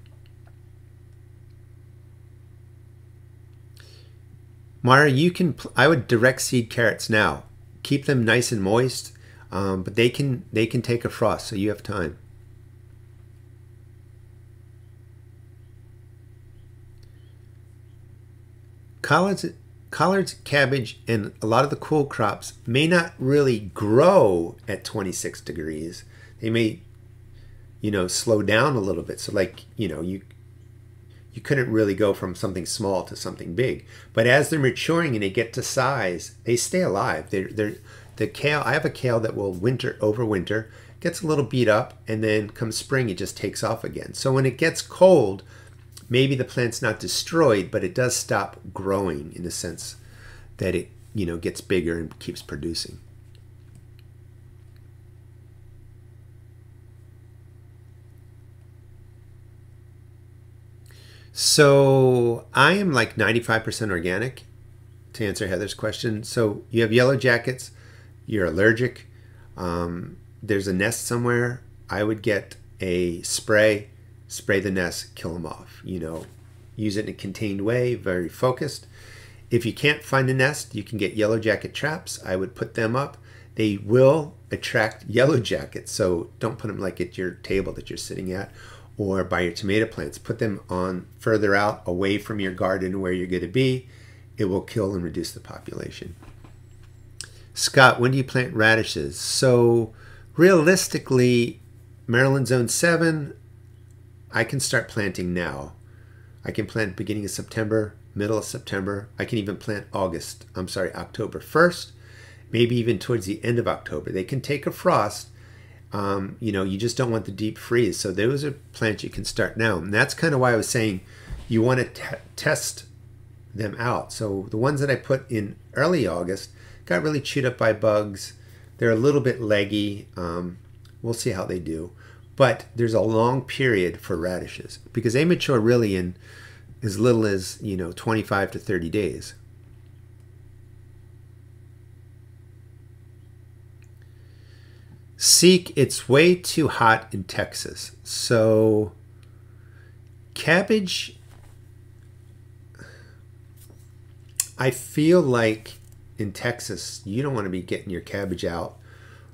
Mara, you can, I would direct seed carrots now. Keep them nice and moist, um, but they can, they can take a frost, so you have time. Collards, collards, cabbage, and a lot of the cool crops may not really grow at twenty-six degrees. They may, you know, slow down a little bit. So like, you know, you you couldn't really go from something small to something big. But as they're maturing and they get to size, they stay alive. They're, they're, the kale, I have a kale that will winter, overwinter, gets a little beat up, and then come spring, it just takes off again. So when it gets cold, maybe the plant's not destroyed, but it does stop growing in the sense that it, you know, gets bigger and keeps producing. So I am like ninety-five percent organic, to answer Heather's question. So you have yellow jackets, you're allergic, um, there's a nest somewhere, I would get a spray, spray the nest, kill them off. You know, use it in a contained way, very focused. If you can't find a nest, you can get yellow jacket traps. I would put them up. They will attract yellow jackets, so don't put them like at your table that you're sitting at, or by your tomato plants. Put them on further out, away from your garden where you're going to be. It will kill and reduce the population. Scott, when do you plant radishes? So realistically, Maryland zone seven, I can start planting now. I can plant beginning of September, middle of September. I can even plant August, I'm sorry, October first, maybe even towards the end of October. They can take a frost. Um, you know, you just don't want the deep freeze. So those are plants you can start now. And that's kind of why I was saying you want to t test them out. So the ones that I put in early August got really chewed up by bugs. They're a little bit leggy. Um, we'll see how they do. But there's a long period for radishes because they mature really in as little as, you know, twenty-five to thirty days. Seek, it's way too hot in Texas. So cabbage, I feel like in Texas, you don't want to be getting your cabbage out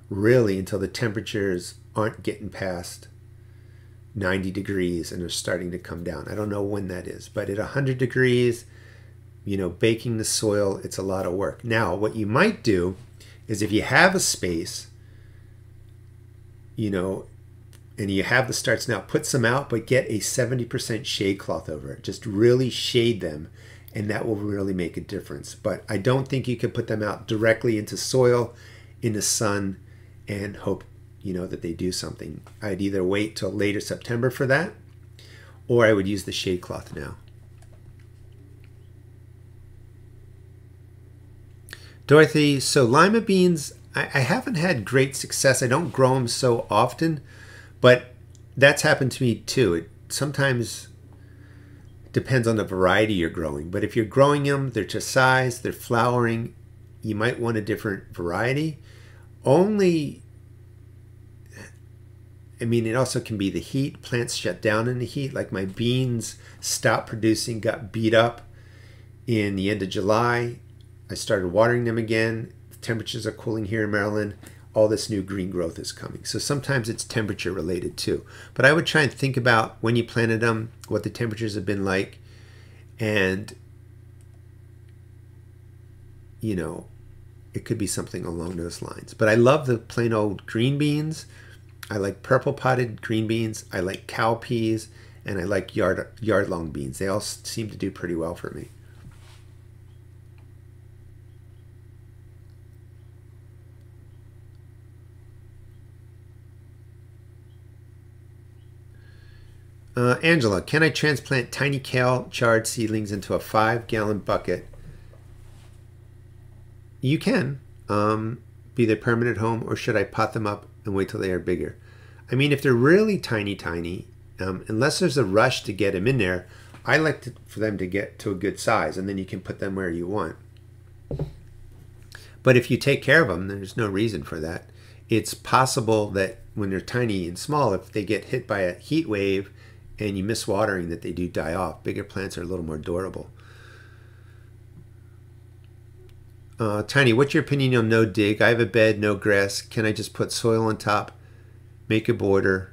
really until the temperatures aren't getting past ninety degrees and are starting to come down. I don't know when that is, but at one hundred degrees, you know, baking the soil, it's a lot of work. Now, what you might do is if you have a space, you know, and you have the starts now, put some out, but get a seventy percent shade cloth over it. Just really shade them, and that will really make a difference. But I don't think you can put them out directly into soil, in the sun, and hope, you know, that they do something. I'd either wait till later September for that, or I would use the shade cloth now. Dorothy, so lima beans, I haven't had great success. I don't grow them so often, but that's happened to me too. It sometimes depends on the variety you're growing. But if you're growing them, they're to size, they're flowering, you might want a different variety. Only, I mean, it also can be the heat. Plants shut down in the heat. Like my beans stopped producing, got beat up in the end of July. I started watering them again. Temperatures are cooling here in Maryland. All this new green growth is coming. So sometimes it's temperature related too. But I would try and think about when you planted them, what the temperatures have been like, and, you know, it could be something along those lines. But I love the plain old green beans. I like purple potted green beans. I like cow peas, and I like yard, yard long beans. They all seem to do pretty well for me. Uh, Angela, can I transplant tiny kale chard seedlings into a five gallon bucket? You can, um, be their permanent home, or should I pot them up and wait till they are bigger? I mean, if they're really tiny, tiny, um, unless there's a rush to get them in there, I like to, for them to get to a good size, and then you can put them where you want. But if you take care of them, there's no reason for that. It's possible that when they're tiny and small, if they get hit by a heat wave and you miss watering, that they do die off. Bigger plants are a little more durable. Uh, Tiny, what's your opinion on no dig? I have a bed, no grass. Can I just put soil on top, make a border?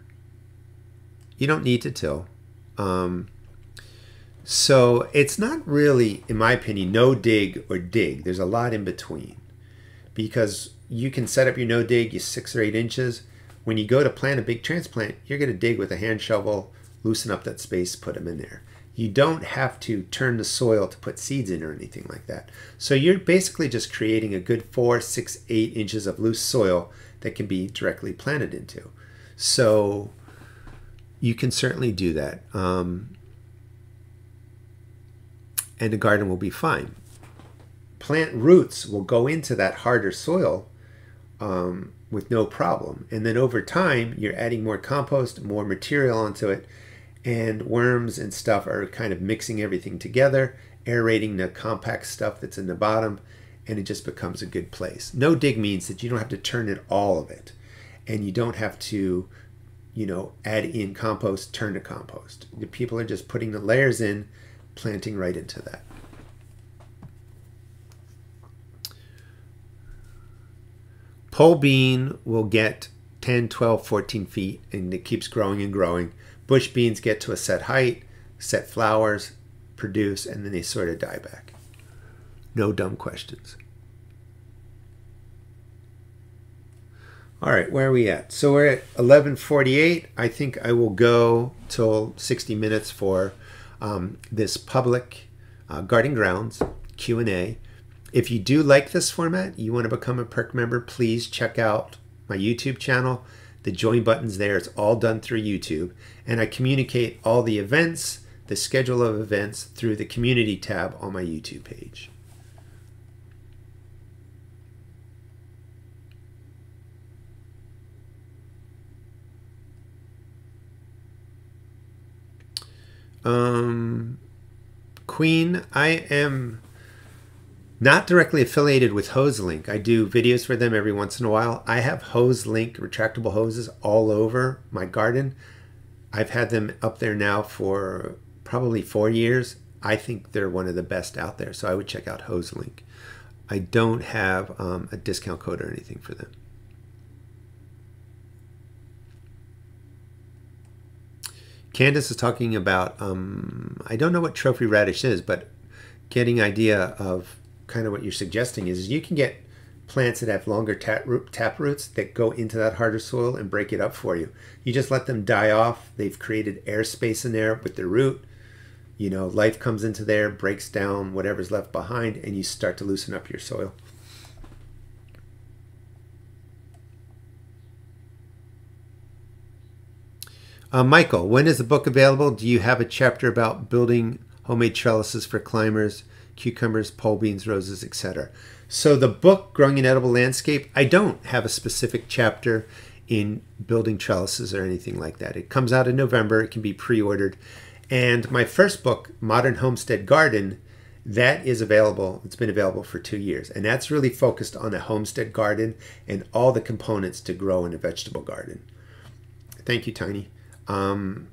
You don't need to till. Um, So it's not really, in my opinion, no dig or dig. There's a lot in between, because you can set up your no dig, your six or eight inches. When you go to plant a big transplant, you're going to dig with a hand shovel, loosen up that space, put them in there. You don't have to turn the soil to put seeds in or anything like that. So you're basically just creating a good four, six, eight inches of loose soil that can be directly planted into. So you can certainly do that. Um, and the garden will be fine. Plant roots will go into that harder soil um, with no problem. And then over time, you're adding more compost, more material onto it, and worms and stuff are kind of mixing everything together, aerating the compact stuff that's in the bottom, and it just becomes a good place. No dig means that you don't have to turn in all of it, and you don't have to, you know, add in compost, turn to compost. The people are just putting the layers in, planting right into that. Pole bean will get ten, twelve, fourteen feet, and it keeps growing and growing. Bush beans get to a set height, set flowers, produce, and then they sort of die back. No dumb questions. All right, where are we at? So we're at eleven forty-eight. I think I will go till sixty minutes for um, this public uh, Garden Grounds Q and A. If you do like this format, you want to become a Perk member, please check out my YouTube channel. The join button's there. It's all done through YouTube. And I communicate all the events, the schedule of events, through the community tab on my YouTube page. Um, Queen, I am not directly affiliated with Hose Link. I do videos for them every once in a while. I have Hose Link retractable hoses all over my garden. I've had them up there now for probably four years. I think they're one of the best out there, so I would check out Hose Link. I don't have um, a discount code or anything for them. Candace is talking about, um, I don't know what trophy radish is, but getting idea of kind of what you're suggesting is you can get plants that have longer tap, root, tap roots that go into that harder soil and break it up for you. You just let them die off. They've created air space in there with the root. You know, life comes into there, breaks down whatever's left behind, and you start to loosen up your soil. Uh, Michael, when is the book available? Do you have a chapter about building homemade trellises for climbers, cucumbers, pole beans, roses, et cetera? So the book, Growing an Edible Landscape, I don't have a specific chapter in building trellises or anything like that. It comes out in November. It can be pre-ordered. And my first book, Modern Homestead Garden, that is available. It's been available for two years. And that's really focused on a homestead garden and all the components to grow in a vegetable garden. Thank you, Tiny. Um,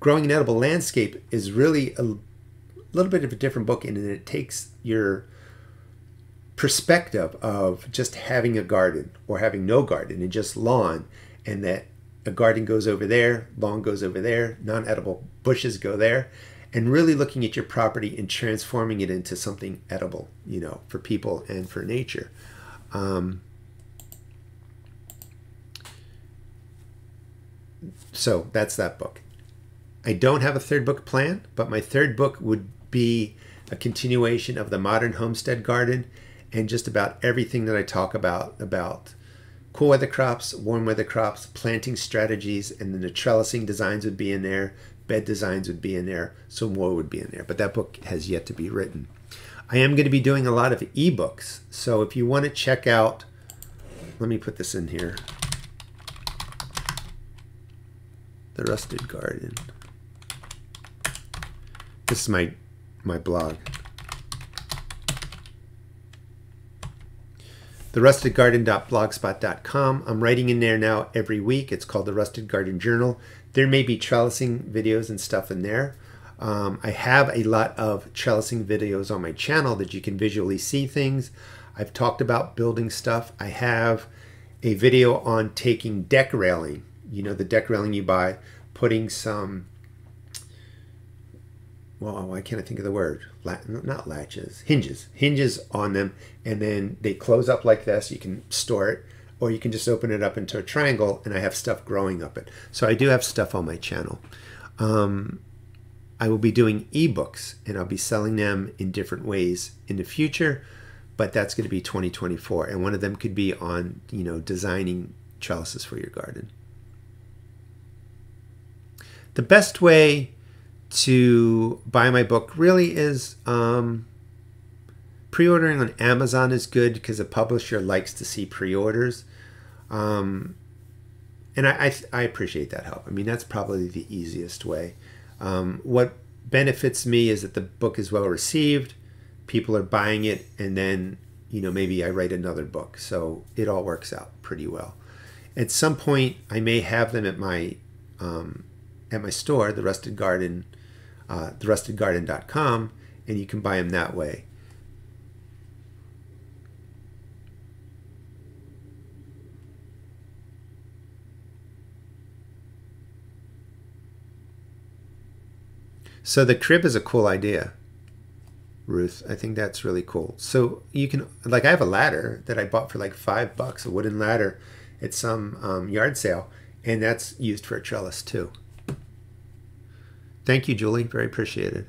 Growing an Edible Landscape is really a little bit of a different book, and it takes your perspective of just having a garden or having no garden and just lawn, and that a garden goes over there, lawn goes over there, non-edible bushes go there, and really looking at your property and transforming it into something edible, you know, for people and for nature. Um, so that's that book. I don't have a third book planned, but my third book would be a continuation of The Modern Homestead Garden and just about everything that I talk about, about cool weather crops, warm weather crops, planting strategies, and then the trellising designs would be in there, bed designs would be in there, so more would be in there. But that book has yet to be written. I am going to be doing a lot of ebooks, so if you want to check out, let me put this in here, The Rusted Garden. This is my, my blog. the rusted garden dot blogspot dot com. I'm writing in there now every week. It's called The Rusted Garden Journal. There may be trellising videos and stuff in there. Um, I have a lot of trellising videos on my channel that you can visually see things. I've talked about building stuff. I have a video on taking deck railing, you know, the deck railing you buy, putting some well, why can't I think of the word? Lat not latches, hinges, hinges on them, and then they close up like this. You can store it, or you can just open it up into a triangle, and I have stuff growing up it. So I do have stuff on my channel. Um, I will be doing ebooks, and I'll be selling them in different ways in the future, but that's going to be twenty twenty-four, and one of them could be on, you know, designing trellises for your garden. The best way to buy my book really is um, pre-ordering on Amazon is good because a publisher likes to see pre-orders. Um, and I, I, I appreciate that help. I mean, that's probably the easiest way. Um, what benefits me is that the book is well received, people are buying it, and then, you know, maybe I write another book. So it all works out pretty well. At some point, I may have them at my um, at my store, The Rusted Garden, uh, the rusted garden dot com, and you can buy them that way. So the crib is a cool idea, Ruth. I think that's really cool. So you can, like, I have a ladder that I bought for like five bucks, a wooden ladder at some um, yard sale, and that's used for a trellis too. Thank you, Julie. Very appreciated.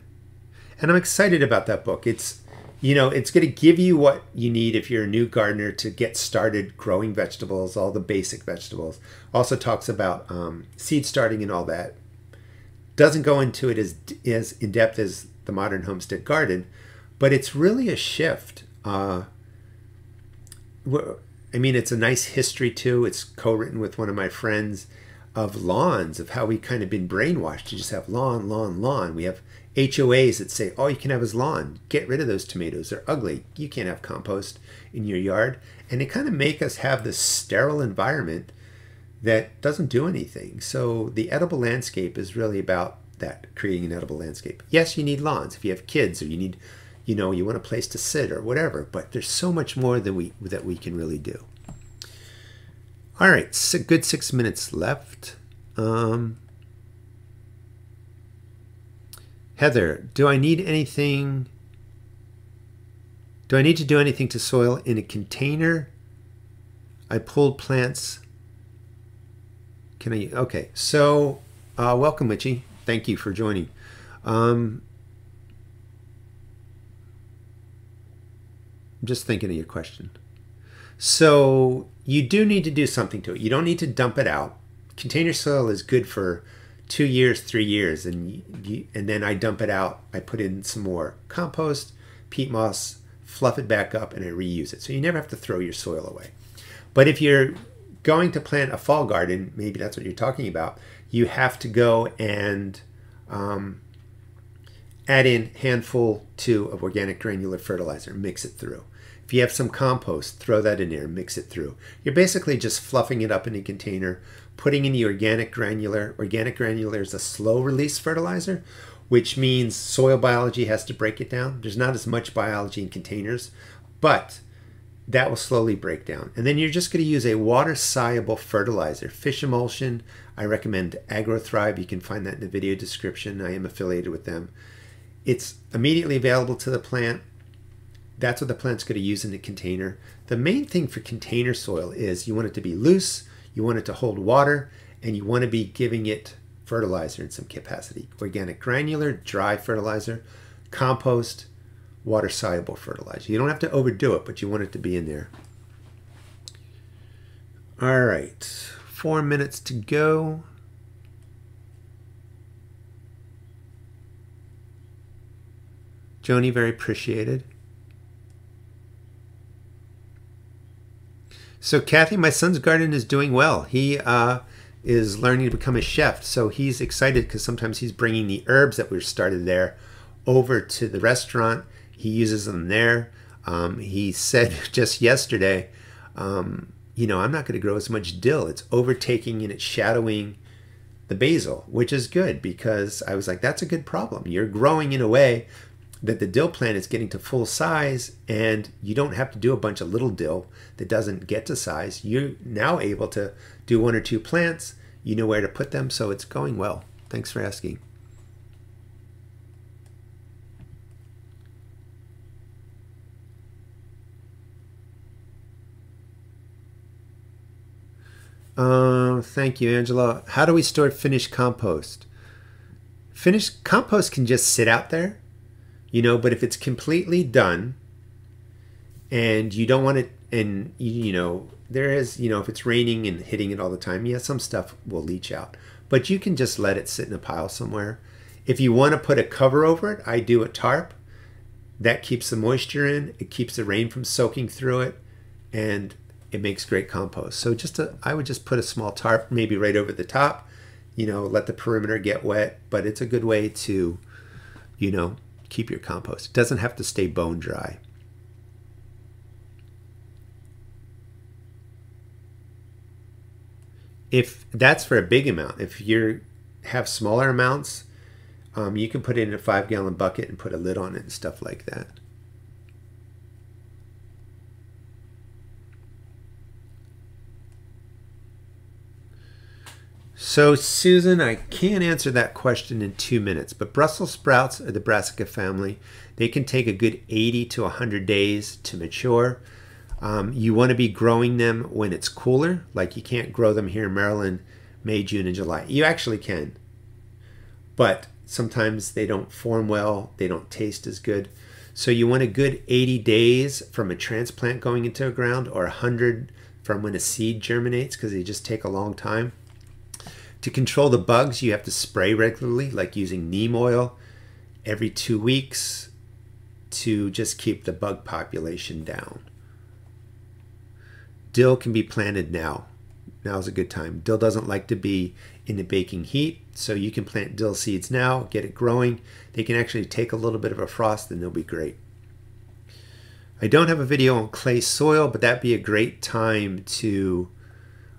And I'm excited about that book. It's, you know, it's going to give you what you need if you're a new gardener to get started growing vegetables, all the basic vegetables. Also talks about um, seed starting and all that. Doesn't go into it as, as in-depth as The Modern Homestead Garden, but it's really a shift. Uh, I mean, it's a nice history, too. It's co-written with one of my friends of lawns, of how we kind of been brainwashed to just have lawn, lawn, lawn. We have H O As that say, all you can have is lawn. Get rid of those tomatoes. They're ugly. You can't have compost in your yard. And they kind of make us have this sterile environment that doesn't do anything. So the edible landscape is really about that, creating an edible landscape. Yes, you need lawns if you have kids, or you need, you know, you want a place to sit or whatever, but there's so much more than we that we can really do. All right, so good six minutes left. Um, Heather, do I need anything? Do I need to do anything to soil in a container? I pulled plants. Can I? Okay, so uh, welcome, Witchy. Thank you for joining. Um, I'm just thinking of your question. So you do need to do something to it. You don't need to dump it out. Container soil is good for two years, three years, and you, and then I dump it out. I put in some more compost, peat moss, fluff it back up, and I reuse it. So you never have to throw your soil away. But if you're going to plant a fall garden, maybe that's what you're talking about, you have to go and um, add in handful two of organic granular fertilizer, mix it through. If you have some compost, throw that in there, mix it through. You're basically just fluffing it up in a container, putting in the organic granular. Organic granular is a slow release fertilizer, which means soil biology has to break it down. There's not as much biology in containers, but that will slowly break down. And then you're just going to use a water-soluble fertilizer, fish emulsion. I recommend AgriThrive. You can find that in the video description. I am affiliated with them. It's immediately available to the plant. That's what the plant's going to use in the container. The main thing for container soil is you want it to be loose, you want it to hold water, and you want to be giving it fertilizer in some capacity. Organic granular, dry fertilizer, compost, water-soluble fertilizer. You don't have to overdo it, but you want it to be in there. All right, four minutes to go. Joni, very appreciated. So Kathy, my son's garden is doing well. He uh, is learning to become a chef, so he's excited because sometimes he's bringing the herbs that we started there over to the restaurant. He uses them there. Um, he said just yesterday, um, you know, I'm not going to grow as much dill. It's overtaking and it's shadowing the basil, which is good because I was like, that's a good problem. You're growing in a way that the dill plant is getting to full size and you don't have to do a bunch of little dill that doesn't get to size. You're now able to do one or two plants. You know where to put them. So it's going well. Thanks for asking. Um, thank you, Angela. How do we store finished compost? Finished compost can just sit out there, you know, but if it's completely done and you don't want it, and you know, there is, you know, if it's raining and hitting it all the time, yeah, some stuff will leach out, but you can just let it sit in a pile somewhere. If you want to put a cover over it, I do a tarp. That keeps the moisture in, it keeps the rain from soaking through it, and it makes great compost. So just a, I would just put a small tarp maybe right over the top, you know, let the perimeter get wet, but it's a good way to, you know, keep your compost. It doesn't have to stay bone dry. If that's for a big amount, if you have smaller amounts, um, you can put it in a five gallon bucket and put a lid on it and stuff like that. So Susan, I can't answer that question in two minutes, but Brussels sprouts are the brassica family. They can take a good eighty to one hundred days to mature. Um, you want to be growing them when it's cooler. Like you can't grow them here in Maryland, May, June, and July. You actually can, but sometimes they don't form well. They don't taste as good. So you want a good eighty days from a transplant going into a ground, or one hundred from when a seed germinates, because they just take a long time. To control the bugs, you have to spray regularly, like using neem oil every two weeks to just keep the bug population down. Dill can be planted now. Now's a good time. Dill doesn't like to be in the baking heat, so you can plant dill seeds now, get it growing. They can actually take a little bit of a frost and they'll be great. I don't have a video on clay soil, but that'd be a great time to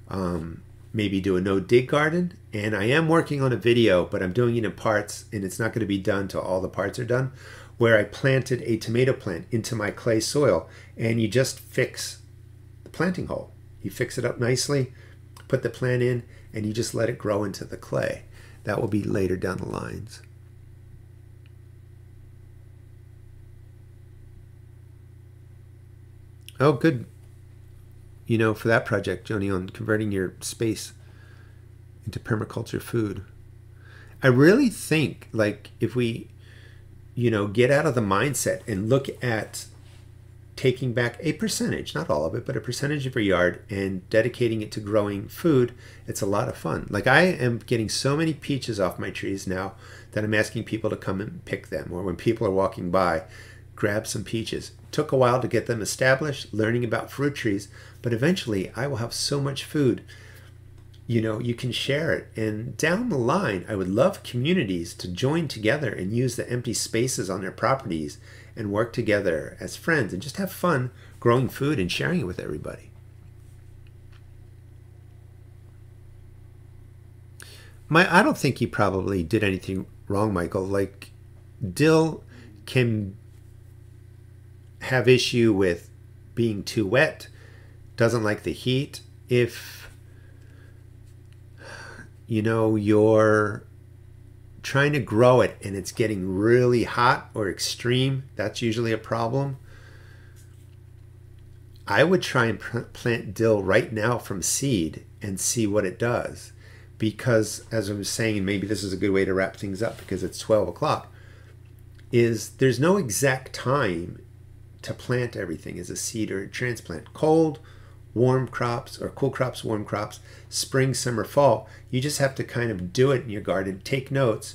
um, maybe do a no-dig garden. And I am working on a video, but I'm doing it in parts, and it's not going to be done till all the parts are done, where I planted a tomato plant into my clay soil, and you just fix the planting hole. You fix it up nicely, put the plant in, and you just let it grow into the clay. That will be later down the lines. Oh, good. You know, for that project, Joni, on converting your space into permaculture food. I really think, like, if we, you know, get out of the mindset and look at taking back a percentage, not all of it, but a percentage of your yard and dedicating it to growing food, it's a lot of fun. Like, I am getting so many peaches off my trees now that I'm asking people to come and pick them, or when people are walking by, grab some peaches. Took a while to get them established, learning about fruit trees, but eventually I will have so much food, you know, you can share it. And down the line, I would love communities to join together and use the empty spaces on their properties and work together as friends and just have fun growing food and sharing it with everybody. My, I don't think you probably did anything wrong, Michael. Like, dill can have issue with being too wet, doesn't like the heat. If, you know, you're trying to grow it and it's getting really hot or extreme, that's usually a problem. I would try and plant dill right now from seed and see what it does. Because as I was saying, and maybe this is a good way to wrap things up because it's twelve o'clock, is there's no exact time to plant everything as a seed or a transplant. Cold, warm crops, or cool crops, warm crops, spring, summer, fall. You just have to kind of do it in your garden, take notes,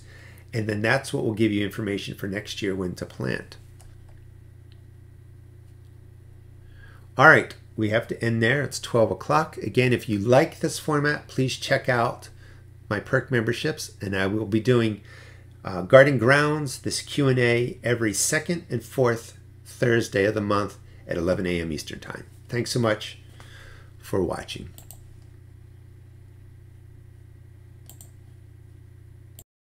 and then that's what will give you information for next year when to plant. All right, we have to end there. It's twelve o'clock. Again, if you like this format, please check out my Perk memberships, and I will be doing uh, Garden Grounds, this Q and A, every second and fourth Thursday of the month at eleven A M Eastern Time. Thanks so much for watching.